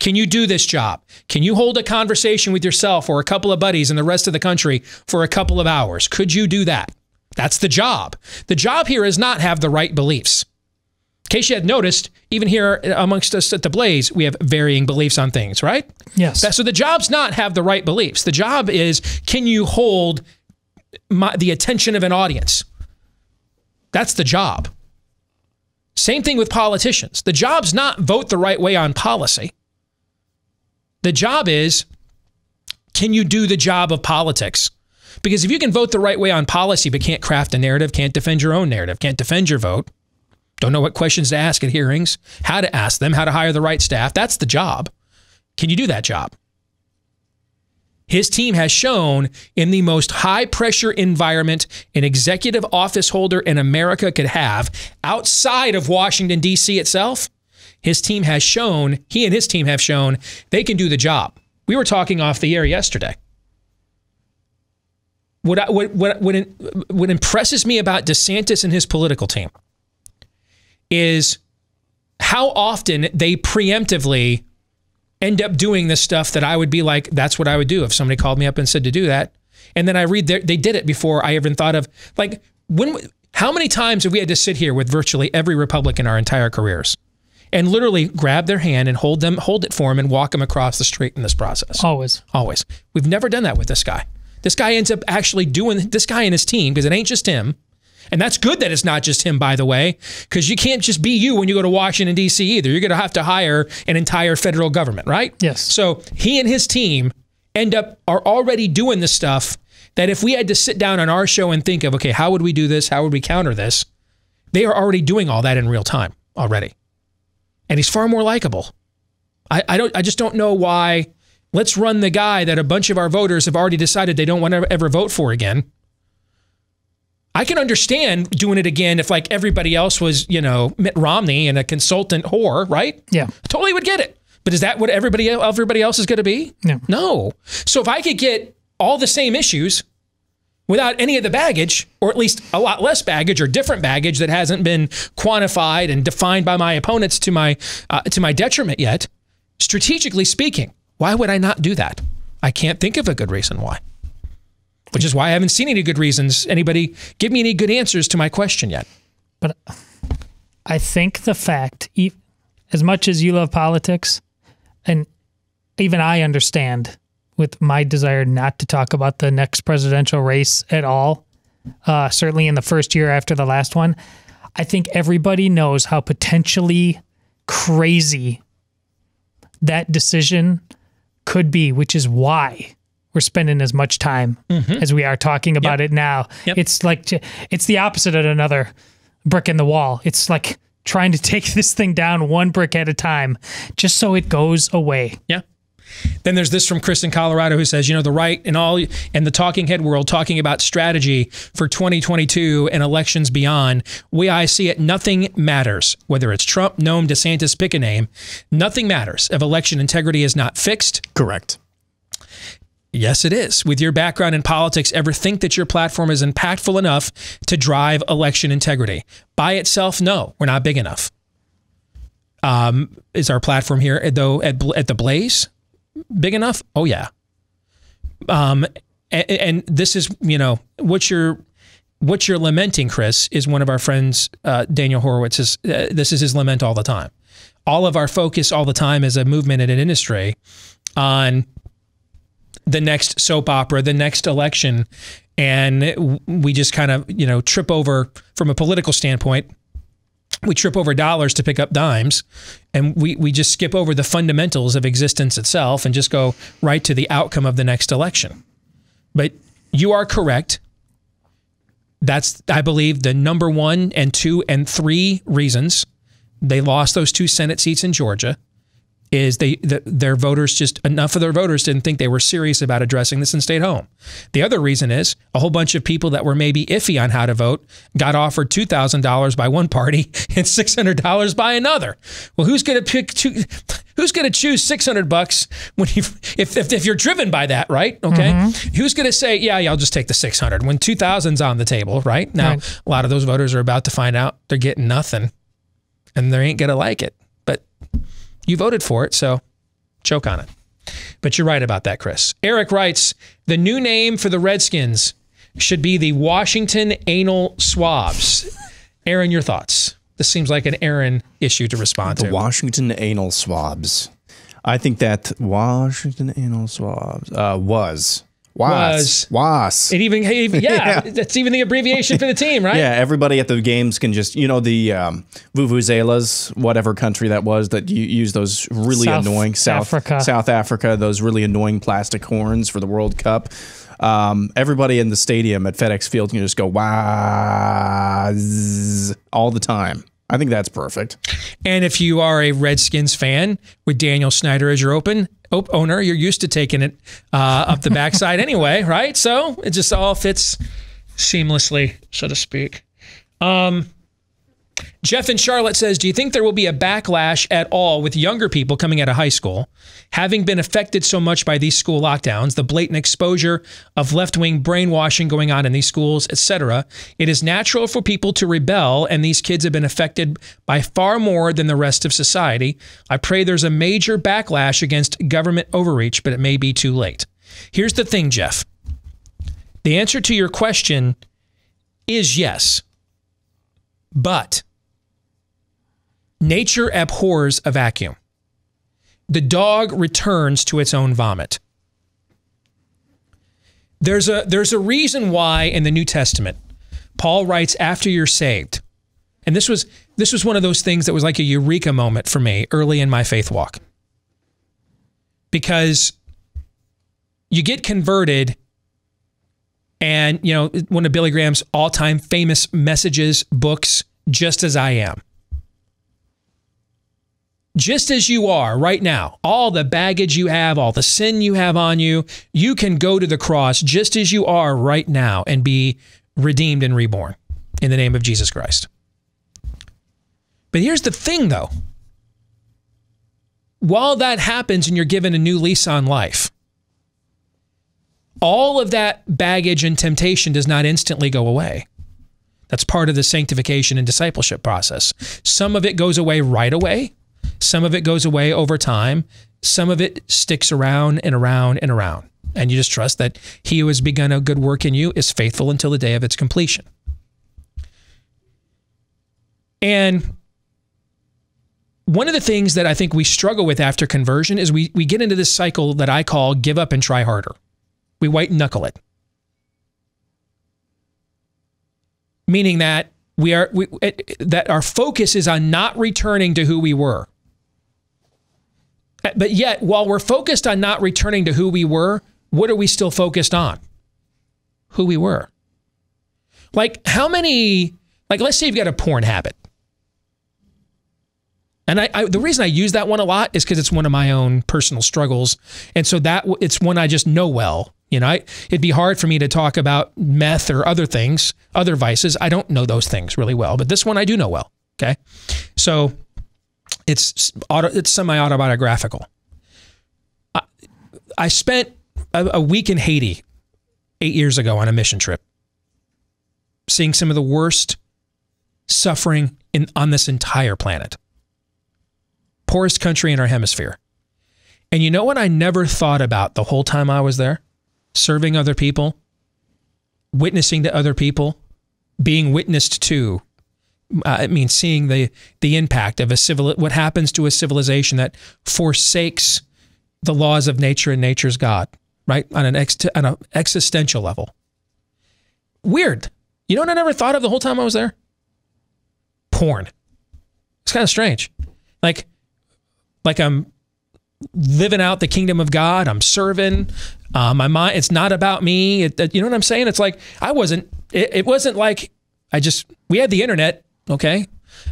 Can you do this job? Can you hold a conversation with yourself or a couple of buddies in the rest of the country for a couple of hours? Could you do that? That's the job. The job here is not have the right beliefs. In case you had noticed, even here amongst us at The Blaze, we have varying beliefs on things, right? Yes. So the job's not have the right beliefs. The job is, can you hold the attention of an audience? That's the job. Same thing with politicians. The job's not vote the right way on policy. The job is, can you do the job of politics? Because if you can vote the right way on policy but can't craft a narrative, can't defend your own narrative, can't defend your vote, don't know what questions to ask at hearings, how to ask them, how to hire the right staff, that's the job. Can you do that job? His team has shown in the most high-pressure environment an executive office holder in America could have outside of Washington, D.C. itself, he and his team have shown they can do the job. We were talking off the air yesterday. What impresses me about DeSantis and his political team is how often they preemptively end up doing this stuff that I would be like, that's what I would do if somebody called me up and said to do that. And then I read they did it before I even thought of, like, how many times have we had to sit here with virtually every Republican our entire careers and literally grab their hand and hold it for them and walk them across the street in this process? Always. Always. We've never done that with this guy. This guy ends up actually doing, this guy and his team, because it ain't just him. And that's good that it's not just him, by the way, because you can't just be you when you go to Washington, D.C. either. You're going to have to hire an entire federal government, right? Yes. So he and his team are already doing the stuff that if we had to sit down on our show and think of, okay, how would we do this? How would we counter this? They are already doing all that in real time already. And he's far more likable. I just don't know why. Let's run the guy that a bunch of our voters have already decided they don't want to ever vote for again. I can understand doing it again if, like, everybody else was, you know, Mitt Romney and a consultant whore, right? Yeah. I totally would get it. But is that what everybody else is going to be? No. No. So if I could get all the same issues without any of the baggage, or at least a lot less baggage or different baggage that hasn't been quantified and defined by my opponents to my detriment yet. Strategically speaking, why would I not do that? I can't think of a good reason why, which is why I haven't seen any good reasons. Anybody give me any good answers to my question yet? But I think the fact, as much as you love politics, and even I understand with my desire not to talk about the next presidential race at all, certainly in the first year after the last one, I think everybody knows how potentially crazy that decision could be, which is why we're spending as much time as we are talking about it now. It's like, it's the opposite of another brick in the wall. It's like trying to take this thing down one brick at a time just so it goes away. Yeah. Then there's this from Chris in Colorado who says, you know, the right and all and the talking head world talking about strategy for 2022 and elections beyond. We, I see it. Nothing matters, whether it's Trump, Noam, DeSantis, pick a name. Nothing matters if election integrity is not fixed. Correct. Yes, it is. With your background in politics, ever think that your platform is impactful enough to drive election integrity? By itself, no, we're not big enough. Is our platform here, though, at the Blaze big enough? Oh, yeah. And this is, you know, what you're lamenting, Chris, is one of our friends, Daniel Horowitz, this is his lament all the time. All of our focus all the time as a movement and an industry on the next soap opera, the next election, and we just kind of, you know, trip over from a political standpoint. We trip over dollars to pick up dimes, and we just skip over the fundamentals of existence itself and just go right to the outcome of the next election. But you are correct. That's, I believe, the number 1, 2, and 3 reasons they lost those 2 Senate seats in Georgia. Is their voters, just enough of their voters didn't think they were serious about addressing this and stayed home. The other reason is a whole bunch of people that were maybe iffy on how to vote got offered $2,000 by one party and $600 by another. Well, who's going to pick two? Who's going to choose $600 when you if you're driven by that, right? Okay, who's going to say, yeah, I'll just take the $600 when $2,000's on the table, right? Now, a lot of those voters are about to find out they're getting nothing, and they ain't going to like it. But you voted for it, so choke on it. But you're right about that, Chris. Eric writes, the new name for the Redskins should be the Washington Anal Swabs. Aaron, your thoughts? This seems like an Aaron issue to respond to. The Washington Anal Swabs. I think that Washington Anal Swabs was. It even yeah, that's even the abbreviation for the team, right? Yeah, everybody at the games can just, you know, the Vuvuzelas, whatever country that was that you use those really annoying South Africa, those really annoying plastic horns for the World Cup. Everybody in the stadium at FedEx Field can just go "wahs" all the time. I think that's perfect. And if you are a Redskins fan with Daniel Snyder as your owner, you're used to taking it up the backside anyway, right? So it just all fits seamlessly, so to speak. Jeff in Charlotte says, do you think there will be a backlash at all with younger people coming out of high school, having been affected so much by these school lockdowns, the blatant exposure of left-wing brainwashing going on in these schools, etc.? It is natural for people to rebel, and these kids have been affected by far more than the rest of society. I pray there's a major backlash against government overreach, but it may be too late. Here's the thing, Jeff. The answer to your question is yes. But nature abhors a vacuum. The dog returns to its own vomit. There's a reason why in the New Testament, Paul writes, after you're saved. And this was one of those things that was like a eureka moment for me early in my faith walk. Because you get converted. And, you know, one of Billy Graham's all-time famous messages, books, Just As I Am. Just as you are right now, all the baggage you have, all the sin you have on you, you can go to the cross just as you are right now and be redeemed and reborn in the name of Jesus Christ. But here's the thing, though. While that happens and you're given a new lease on life, all of that baggage and temptation does not instantly go away. That's part of the sanctification and discipleship process. Some of it goes away right away. Some of it goes away over time. Some of it sticks around and around and around. And you just trust that he who has begun a good work in you is faithful until the day of its completion. And one of the things that I think we struggle with after conversion is we get into this cycle that I call give up and try harder. We white knuckle it. Meaning that that our focus is on not returning to who we were. But yet, while we're focused on not returning to who we were, what are we still focused on? Who we were. Like how many, like let's say you've got a porn habit. And the reason I use that one a lot is because it's one of my own personal struggles. And so it's one I just know well. You know, it'd be hard for me to talk about meth or other things, other vices. I don't know those things really well, but this one I do know well. Okay. So it's semi-autobiographical. I spent a week in Haiti 8 years ago on a mission trip, seeing some of the worst suffering on this entire planet. Poorest country in our hemisphere. And you know what I never thought about the whole time I was there? Serving other people, witnessing to other people, being witnessed to. I mean, seeing the impact of what happens to a civilization that forsakes the laws of nature and nature's God, right? On an existential level. Weird. You know what I never thought of the whole time I was there? Porn. It's kind of strange. Like I'm living out the kingdom of God. I'm serving. My mind, it's not about me. You know what I'm saying? It's like, it wasn't like we had the internet. Okay.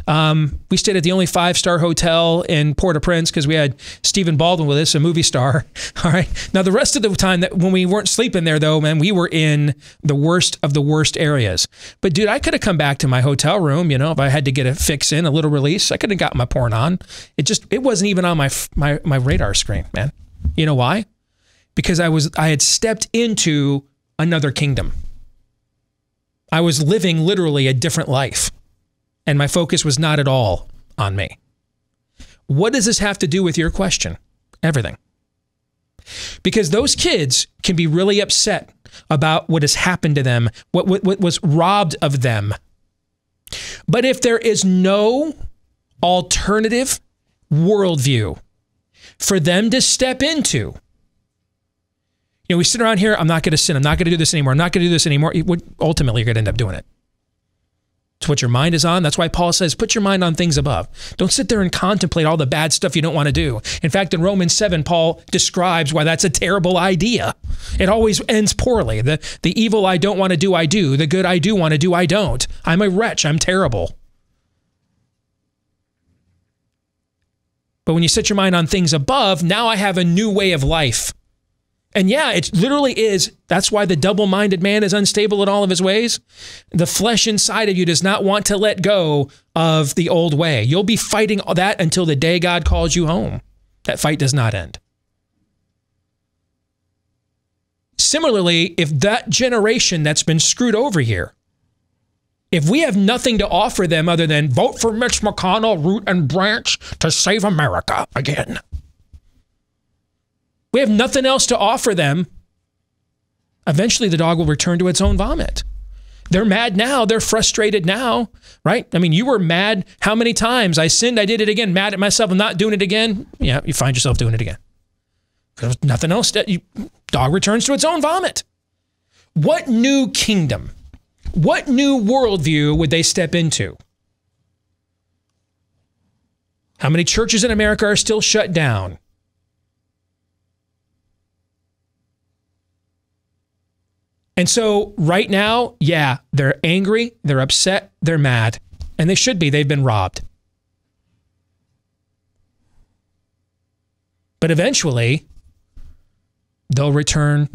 We stayed at the only 5-star hotel in Port-au-Prince because we had Stephen Baldwin with us, a movie star. All right. Now the rest of the time when we weren't sleeping there though, man, we were in the worst of the worst areas. But dude, I could have come back to my hotel room, you know, if I had to get a fix in, a little release, I could have got my porn on. It wasn't even on my radar screen, man. You know why? Because I had stepped into another kingdom. I was living literally a different life. And my focus was not at all on me. What does this have to do with your question? Everything. Because those kids can be really upset about what has happened to them, what was robbed of them. But if there is no alternative worldview for them to step into, you know, we sit around here, I'm not going to sin, I'm not going to do this anymore, I'm not going to do this anymore. Ultimately, you're going to end up doing it. It's what your mind is on. That's why Paul says, put your mind on things above. Don't sit there and contemplate all the bad stuff you don't want to do. In fact, in Romans 7, Paul describes why that's a terrible idea. It always ends poorly. The evil I don't want to do, I do. The good I do want to do, I don't. I'm a wretch. I'm terrible. But when you set your mind on things above, now I have a new way of life. And yeah, it literally is. That's why the double-minded man is unstable in all of his ways. The flesh inside of you does not want to let go of the old way. You'll be fighting that until the day God calls you home. That fight does not end. Similarly, if that generation that's been screwed over here, if we have nothing to offer them other than vote for Mitch McConnell, root and branch to save America again. We have nothing else to offer them. Eventually, the dog will return to its own vomit. They're mad now. They're frustrated now, right? I mean, you were mad how many times? I sinned. I did it again. Mad at myself. I'm not doing it again. Yeah, you find yourself doing it again. There's nothing else. Dog returns to its own vomit. What new kingdom? What new worldview would they step into? How many churches in America are still shut down? And so right now, yeah, they're angry, they're upset, they're mad, and they should be. They've been robbed. But eventually, they'll return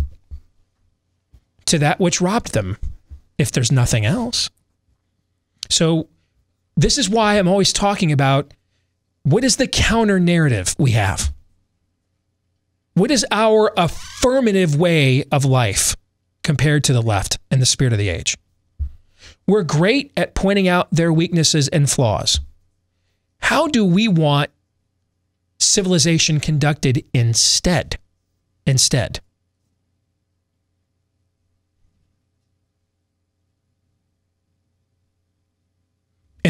to that which robbed them, if there's nothing else. So this is why I'm always talking about what is the counter narrative we have? What is our affirmative way of life compared to the left and the spirit of the age? We're great at pointing out their weaknesses and flaws. How do we want civilization conducted instead? And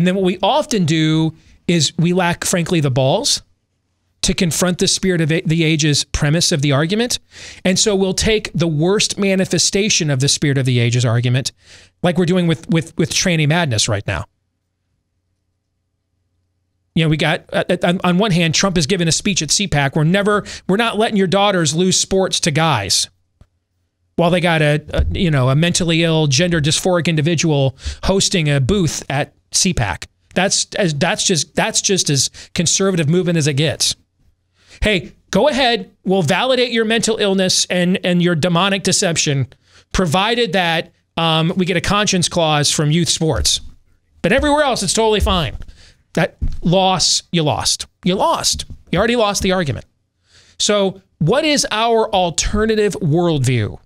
then what we often do is we lack, frankly, the balls to confront the spirit of the age's premise of the argument. And so we'll take the worst manifestation of the spirit of the age's argument, like we're doing with tranny madness right now. You know, we got, on one hand, Trump has given a speech at CPAC. We're not letting your daughters lose sports to guys while they got a mentally ill, gender dysphoric individual hosting a booth at CPAC. That's just as conservative movement as it gets. Hey, go ahead. We'll validate your mental illness and your demonic deception, provided that we get a conscience clause from youth sports. But everywhere else, it's totally fine. That loss, you lost. You lost. You already lost the argument. So what is our alternative worldview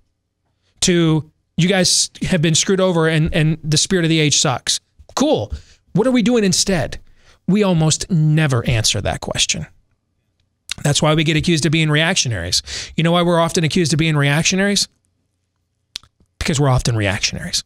to you guys have been screwed over and the spirit of the age sucks? Cool. What are we doing instead? We almost never answer that question. That's why we get accused of being reactionaries. You know why we're often accused of being reactionaries? Because we're often reactionaries.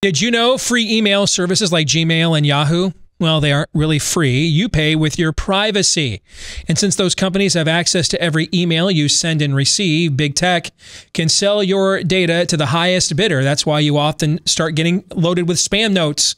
Did you know free email services like Gmail and Yahoo? Well, they aren't really free. You pay with your privacy. And since those companies have access to every email you send and receive, big tech can sell your data to the highest bidder. That's why you often start getting loaded with spam notes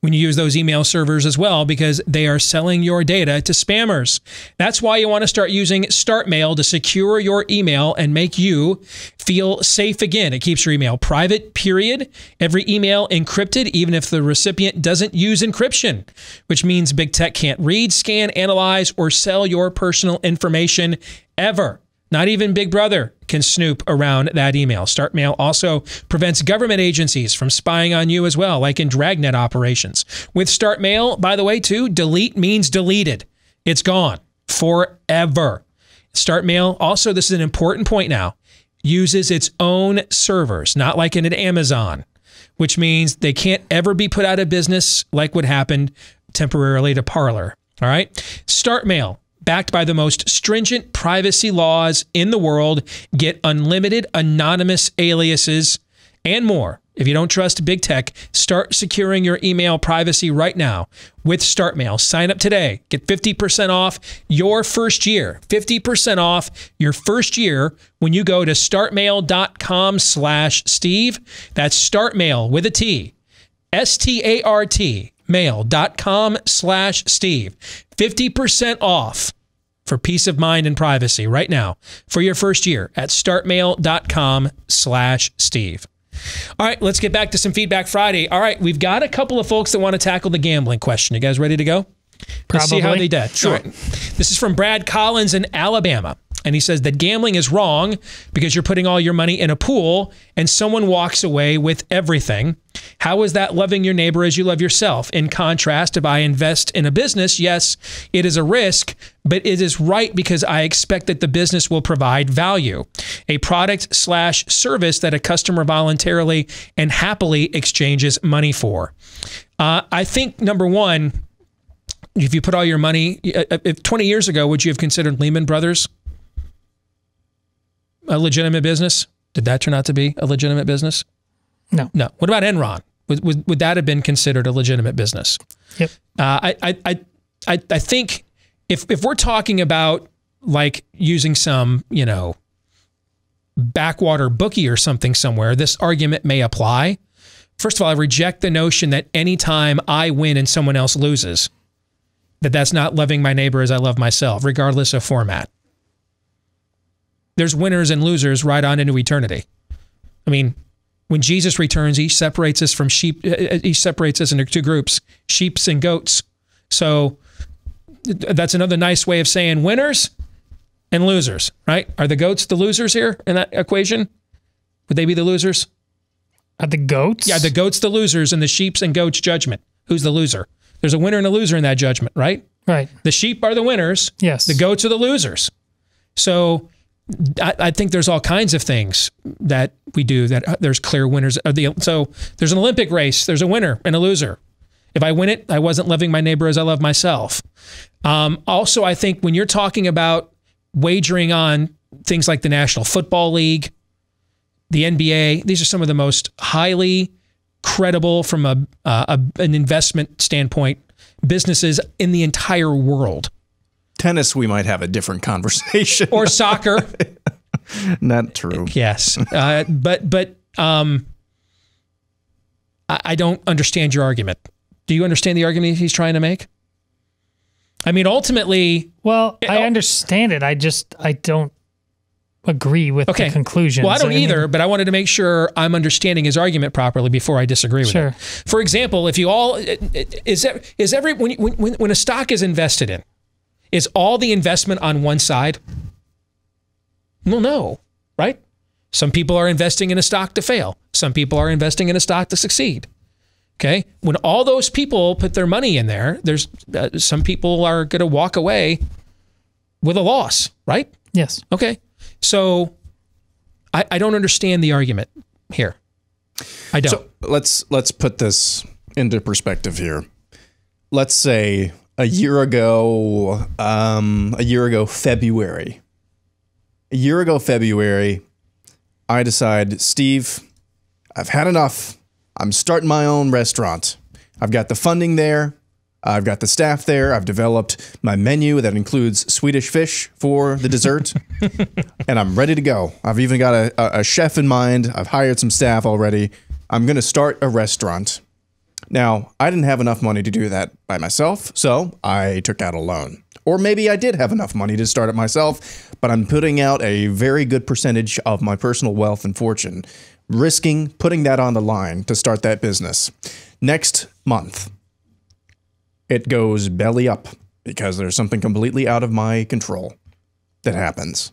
when you use those email servers as well, because they are selling your data to spammers. That's why you want to start using StartMail to secure your email and make you feel safe again. It keeps your email private, period. Every email encrypted, even if the recipient doesn't use encryption, which means big tech can't read, scan, analyze, or sell your personal information ever. Not even Big Brother can snoop around that email. StartMail also prevents government agencies from spying on you as well, like in dragnet operations. With StartMail, by the way, too, delete means deleted. It's gone forever. StartMail also, this is an important point now, uses its own servers, not like in an Amazon, which means they can't ever be put out of business like what happened temporarily to Parler. All right? StartMail, backed by the most stringent privacy laws in the world, get unlimited anonymous aliases and more. If you don't trust big tech, start securing your email privacy right now with StartMail. Sign up today. Get 50% off your first year. 50% off your first year when you go to startmail.com/Steve. That's StartMail with a T. StartMail.com/Steve. 50% off for peace of mind and privacy right now for your first year at startmail.com/Steve. All right, let's get back to some Feedback Friday. All right, we've got a couple of folks that want to tackle the gambling question. You guys ready to go? Probably. Let's see how they did. Sure. Right. This is from Brad Collins in Alabama. And he says that gambling is wrong because you're putting all your money in a pool and someone walks away with everything. How is that loving your neighbor as you love yourself? In contrast, if I invest in a business, yes, it is a risk, but it is right because I expect that the business will provide value, a product/service that a customer voluntarily and happily exchanges money for. I think, number one, if you put all your money, if 20 years ago, would you have considered Lehman Brothers a legitimate business? Did that turn out to be a legitimate business? No. No. What about Enron? Would that have been considered a legitimate business? Yep. I think if we're talking about like using some, you know, backwater bookie or something somewhere, this argument may apply. First of all, I reject the notion that anytime I win and someone else loses, that's not loving my neighbor as I love myself, regardless of format. There's winners and losers right on into eternity. I mean, when Jesus returns, he separates us from sheep. He separates us into two groups, sheep and goats. So that's another nice way of saying winners and losers, right? Are the goats the losers here in that equation? Would they be the losers? Are the goats? Yeah, the goats the losers in the sheep and goats judgment. Who's the loser? There's a winner and a loser in that judgment, right? Right. The sheep are the winners. Yes. The goats are the losers. So I think there's all kinds of things that we do that there's clear winners. So there's an Olympic race. There's a winner and a loser. If I win it, I wasn't loving my neighbor as I love myself. Also, I think when you're talking about wagering on things like the National Football League, the NBA, these are some of the most highly credible from an investment standpoint businesses in the entire world. Tennis, we might have a different conversation. Or soccer. Not true. Yes. I don't understand your argument. Do you understand the argument he's trying to make? I mean, ultimately... Well, I understand it. I don't agree with the conclusion. Well, I don't either, but I wanted to make sure I'm understanding his argument properly before I disagree with it. For example, if you all... When a stock is invested in, is all the investment on one side? Well, no, right? Some people are investing in a stock to fail. Some people are investing in a stock to succeed. Okay, when all those people put their money in there, there's some people are going to walk away with a loss, right? Yes. Okay, so I don't understand the argument here. I don't. So let's put this into perspective here. Let's say a year ago February, I decide, Steve, I've had enough. I'm starting my own restaurant. I've got the funding there. I've got the staff there. I've developed my menu that includes Swedish fish for the dessert. And I'm ready to go. I've even got a chef in mind. I've hired some staff already. I'm going to start a restaurant. Now, I didn't have enough money to do that by myself, so I took out a loan. Or maybe I did have enough money to start it myself, but I'm putting out a very good percentage of my personal wealth and fortune, risking putting that on the line to start that business. Next month, it goes belly up because there's something completely out of my control that happens.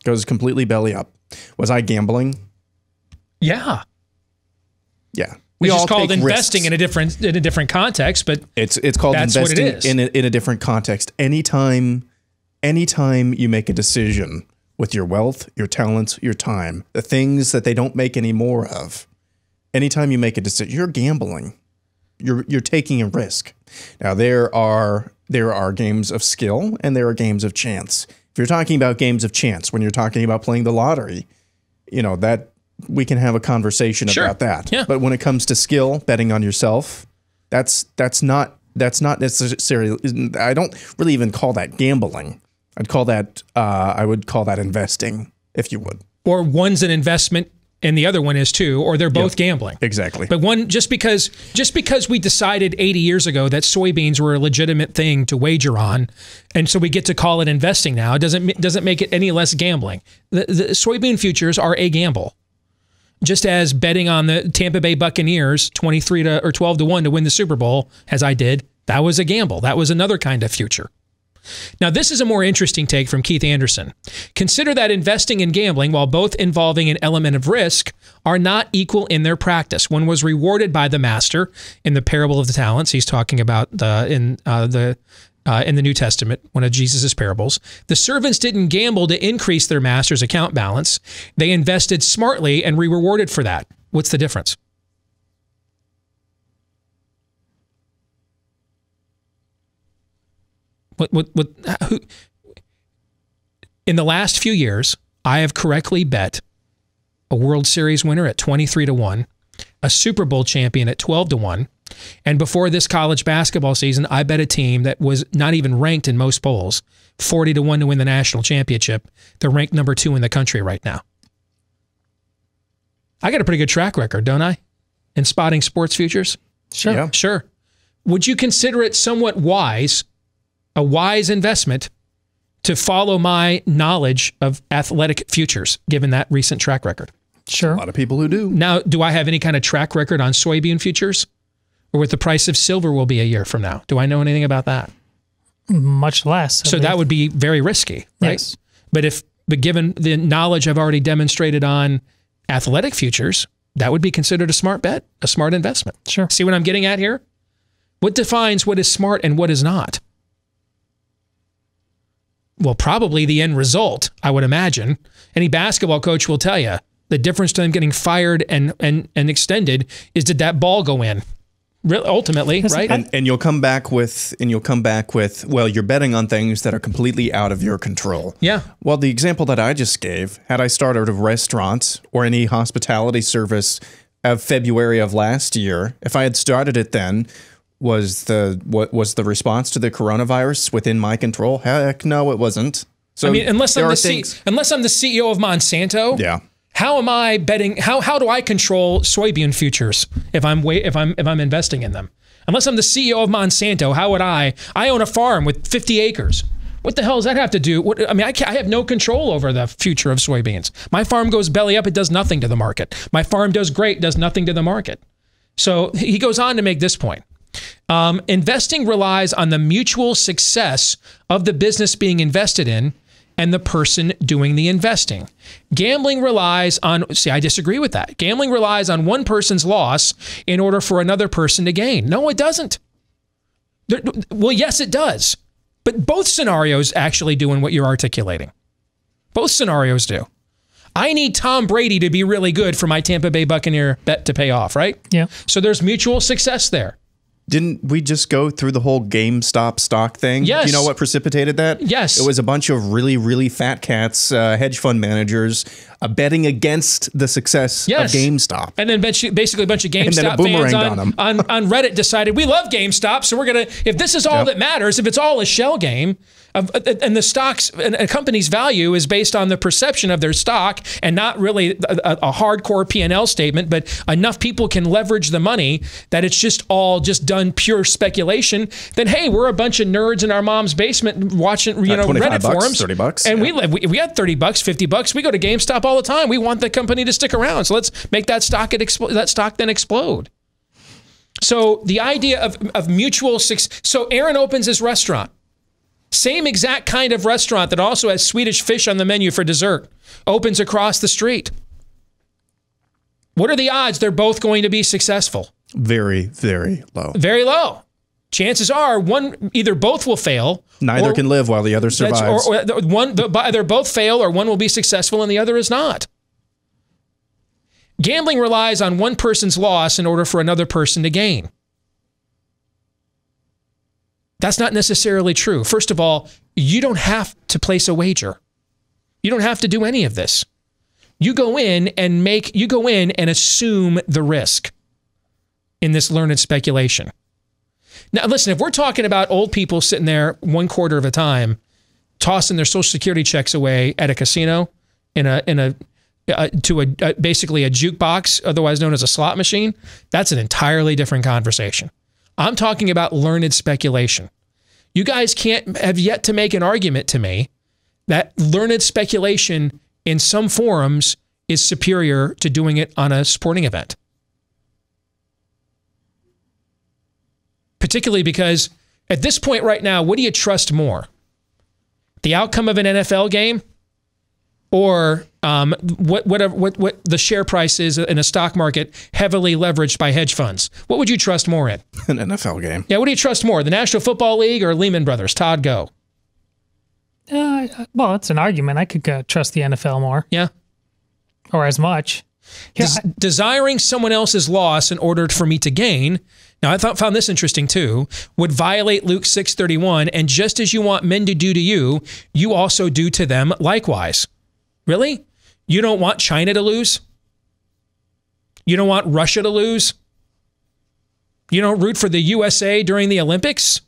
It goes completely belly up. Was I gambling? Yeah. Yeah. We just called investing risks. in a different context, but it's called investing in a different context. Anytime you make a decision with your wealth, your talents, your time, the things that they don't make any more of, anytime you make a decision, you're gambling. You're taking a risk. Now there are games of skill and there are games of chance. If you're talking about games of chance, when you're talking about playing the lottery, you know that. We can have a conversation about that. Yeah. But when it comes to skill, betting on yourself, that's not necessarily. I don't really even call that gambling. I'd call that I would call that investing, if you would. Or one's an investment and the other one is too, or they're both gambling. Exactly. But one, just because we decided 80 years ago that soybeans were a legitimate thing to wager on, and so we get to call it investing now, doesn't make it any less gambling. The soybean futures are a gamble. Just as betting on the Tampa Bay Buccaneers 12 to 1 to win the Super Bowl, as I did, that was a gamble. That was another kind of future. Now, this is a more interesting take from Keith Anderson. Consider that investing and gambling, while both involving an element of risk, are not equal in their practice. One was rewarded by the master in the parable of the talents. He's talking about in the New Testament, one of Jesus's parables. The servants didn't gamble to increase their master's account balance. They invested smartly and were rewarded for that. What's the difference? Who, in the last few years, I have correctly bet a World Series winner at 23 to 1, a Super Bowl champion at 12 to 1, and before this college basketball season, I bet a team that was not even ranked in most polls, 40 to 1 to win the national championship. They're ranked #2 in the country right now. I got a pretty good track record, don't I? In spotting sports futures? Sure. Yeah. Sure. Would you consider it somewhat wise, a wise investment, to follow my knowledge of athletic futures, given that recent track record? Sure. A lot of people who do. Now, do I have any kind of track record on soybean futures? Or what the price of silver will be a year from now? Do I know anything about that? Much less. So that would be very risky, right? Yes. But given the knowledge I've already demonstrated on athletic futures, that would be considered a smart bet, a smart investment. Sure. See what I'm getting at here? What defines what is smart and what is not? well, probably the end result, I would imagine. Any basketball coach will tell you the difference to them getting fired and extended is, did that ball go in? Ultimately, right? And you'll come back with, well, you're betting on things that are completely out of your control. Yeah. Well, the example that I just gave, had I started a restaurant or any hospitality service of February of last year, if I had started it then, was the response to the coronavirus within my control? Heck no, it wasn't. So I mean, unless I'm the CEO of Monsanto. Yeah. How am I betting? How do I control soybean futures if I'm investing in them? Unless I'm the CEO of Monsanto, how would I own a farm with 50 acres. What the hell does that have to do? What, I mean, I have no control over the future of soybeans. My farm goes belly up, it does nothing to the market. My farm does great, does nothing to the market. So he goes on to make this point. Investing relies on the mutual success of the business being invested in and the person doing the investing. Gambling relies on, see, I disagree with that. Gambling relies on one person's loss in order for another person to gain. No, it doesn't. Well, yes, it does. But both scenarios actually do in what you're articulating. Both scenarios do. I need Tom Brady to be really good for my Tampa Bay Buccaneer bet to pay off, right? Yeah. So there's mutual success there. Didn't we just go through the whole GameStop stock thing? Yes. Do you know what precipitated that? Yes. It was a bunch of really, really fat cats, hedge fund managers, betting against the success of GameStop. And then basically a bunch of GameStop fans on Reddit decided, we love GameStop, so we're going to, if this is all that matters, if it's all a shell game, and the stocks, and a company's value is based on the perception of their stock and not really a hardcore P&L statement, but enough people can leverage the money that it's just all just done pure speculation, then hey, we're a bunch of nerds in our mom's basement watching, you know, Reddit forums. 30 bucks. And we had 30 bucks, 50 bucks. We go to GameStop all the time. We want the company to stick around. So let's make that stock then explode. So the idea of mutual success. So Aaron opens his restaurant. Same exact kind of restaurant that also has Swedish fish on the menu for dessert, opens across the street. What are the odds they're both going to be successful? Very, very low. Very low. Chances are one, either both will fail. Neither can live while the other survives. Or one, either both fail or one will be successful and the other is not. Gambling relies on one person's loss in order for another person to gain. That's not necessarily true. First of all, you don't have to place a wager. You don't have to do any of this. You go in and assume the risk in this learned speculation. Now, listen, if we're talking about old people sitting there 1/4 of a time, tossing their Social Security checks away at a casino basically a jukebox, otherwise known as a slot machine, that's an entirely different conversation. I'm talking about learned speculation. You guys have yet to make an argument to me that learned speculation in some forums is superior to doing it on a sporting event. Particularly because at this point right now, what do you trust more? The outcome of an NFL game or what the share price is in a stock market heavily leveraged by hedge funds? What would you trust more in? An NFL game. Yeah, what do you trust more, the National Football League or Lehman Brothers? Todd, go. Well, it's an argument. I could trust the NFL more. Yeah. Or as much. Yeah, desiring someone else's loss in order for me to gain. Now, I found this interesting too, would violate Luke 6:31, and just as you want men to do to you, you also do to them likewise. Really? You don't want China to lose? You don't want Russia to lose? You don't root for the USA during the Olympics?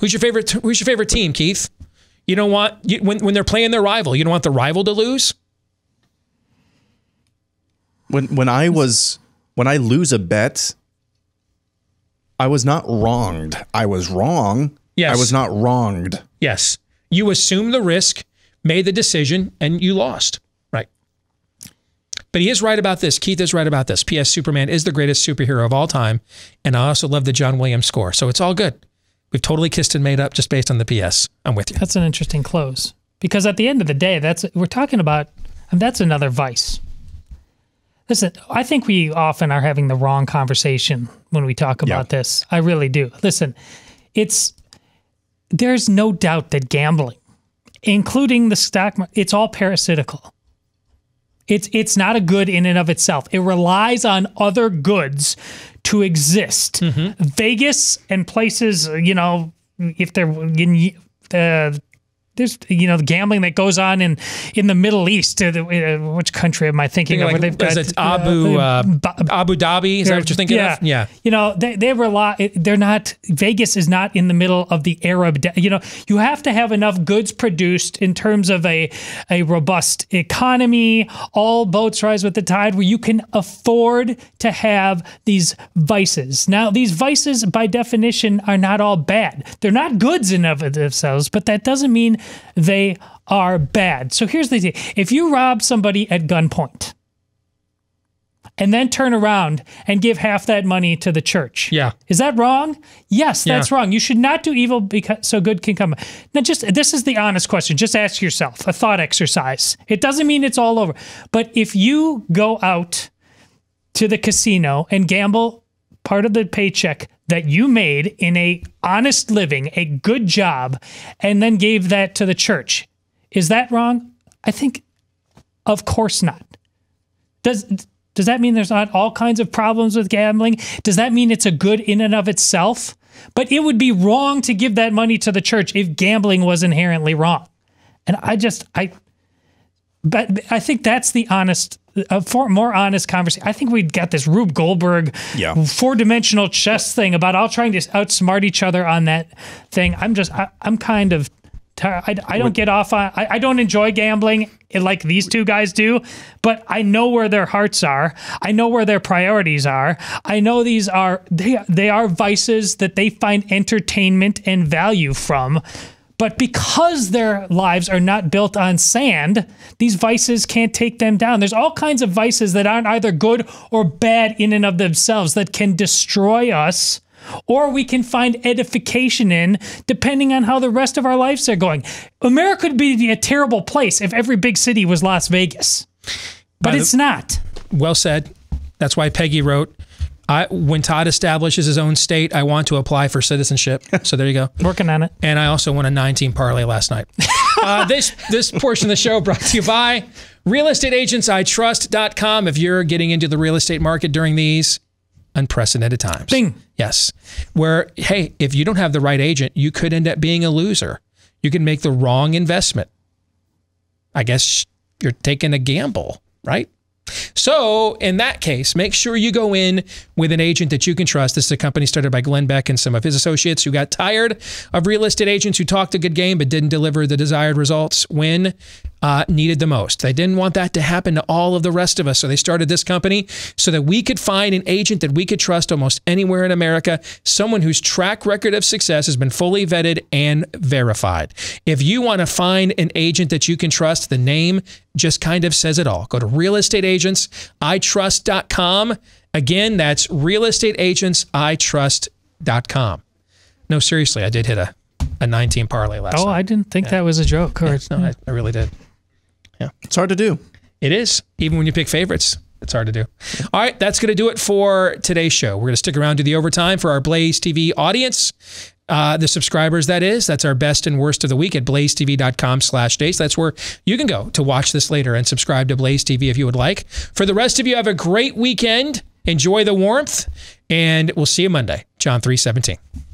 Who's your favorite team, Keith? You don't want, when they're playing their rival, you don't want the rival to lose? When I lose a bet, I was not wronged. I was wrong. Yes. I was not wronged. Yes. You assume the risk, made the decision, and you lost. Right. But he is right about this. Keith is right about this. P.S. Superman is the greatest superhero of all time, and I also love the John Williams score. So it's all good. We've totally kissed and made up just based on the P.S. I'm with you. That's an interesting close. Because at the end of the day, we're talking about, and that's another vice. Listen, I think we often are having the wrong conversation when we talk about this. I really do. Listen, there's no doubt that gambling including the stock market, it's all parasitical. It's not a good in and of itself. It relies on other goods to exist. Mm-hmm. Vegas and places, you know, if they're in there's, you know, the gambling that goes on in the Middle East. Which country am I thinking of? Like, they've got, it's Abu Dhabi. Is that what you're thinking of? Yeah. You know, they rely. They're not. Vegas is not in the middle of the Arab. You know, you have to have enough goods produced in terms of a robust economy. All boats rise with the tide, where you can afford to have these vices. Now, these vices, by definition, are not all bad. They're not goods in and of themselves, but that doesn't mean they are bad. So here's the thing. If you rob somebody at gunpoint and then turn around and give half that money to the church, is that wrong? Yes, that's wrong. You should not do evil because so good can come. Now, just, this is the honest question. Just ask yourself, a thought exercise. It doesn't mean it's all over. But if you go out to the casino and gamble part of the paycheck that you made in a honest living, a good job, and then gave that to the church, is that wrong? I think, of course not. Does that mean there's not all kinds of problems with gambling? Does that mean it's a good in and of itself? But it would be wrong to give that money to the church if gambling was inherently wrong. And I think that's the honest, for more honest conversation. I think we'd got this Rube Goldberg four-dimensional chess thing about all trying to outsmart each other on that thing. I'm kind of tired. I don't get off on, I don't enjoy gambling like these two guys do, but I know where their hearts are. I know where their priorities are. I know these are, they are vices that they find entertainment and value from. But because their lives are not built on sand, these vices can't take them down. There's all kinds of vices that aren't either good or bad in and of themselves that can destroy us, or we can find edification in, depending on how the rest of our lives are going. America would be a terrible place if every big city was Las Vegas. But it's not. Well said. That's why Peggy wrote, when Todd establishes his own state, I want to apply for citizenship. So there you go. Working on it. And I also won a 9-team parlay last night. This portion of the show brought to you by realestateagentsitrust.com. If you're getting into the real estate market during these unprecedented times. Bing. Yes. Where, hey, if you don't have the right agent, you could end up being a loser. You can make the wrong investment. I guess you're taking a gamble, right? So in that case, make sure you go in with an agent that you can trust. This is a company started by Glenn Beck and some of his associates who got tired of real estate agents who talked a good game but didn't deliver the desired results when needed the most. They didn't want that to happen to all of the rest of us. So they started this company so that we could find an agent that we could trust almost anywhere in America, someone whose track record of success has been fully vetted and verified. If you want to find an agent that you can trust, the name just kind of says it all. Go to realestateagentsitrust.com. Again, that's realestateagentsitrust.com. No, seriously, I did hit a 9-team parlay last night. Oh, I didn't think that was a joke. Or no, I really did. Yeah, it's hard to do. It is. Even when you pick favorites, it's hard to do. All right, that's going to do it for today's show. We're going to stick around to the overtime for our Blaze TV audience. The subscribers, that is. That's our best and worst of the week at blazetv.com/dates. That's where you can go to watch this later and subscribe to Blaze TV if you would like. For the rest of you, have a great weekend. Enjoy the warmth, and we'll see you Monday. John 3:17.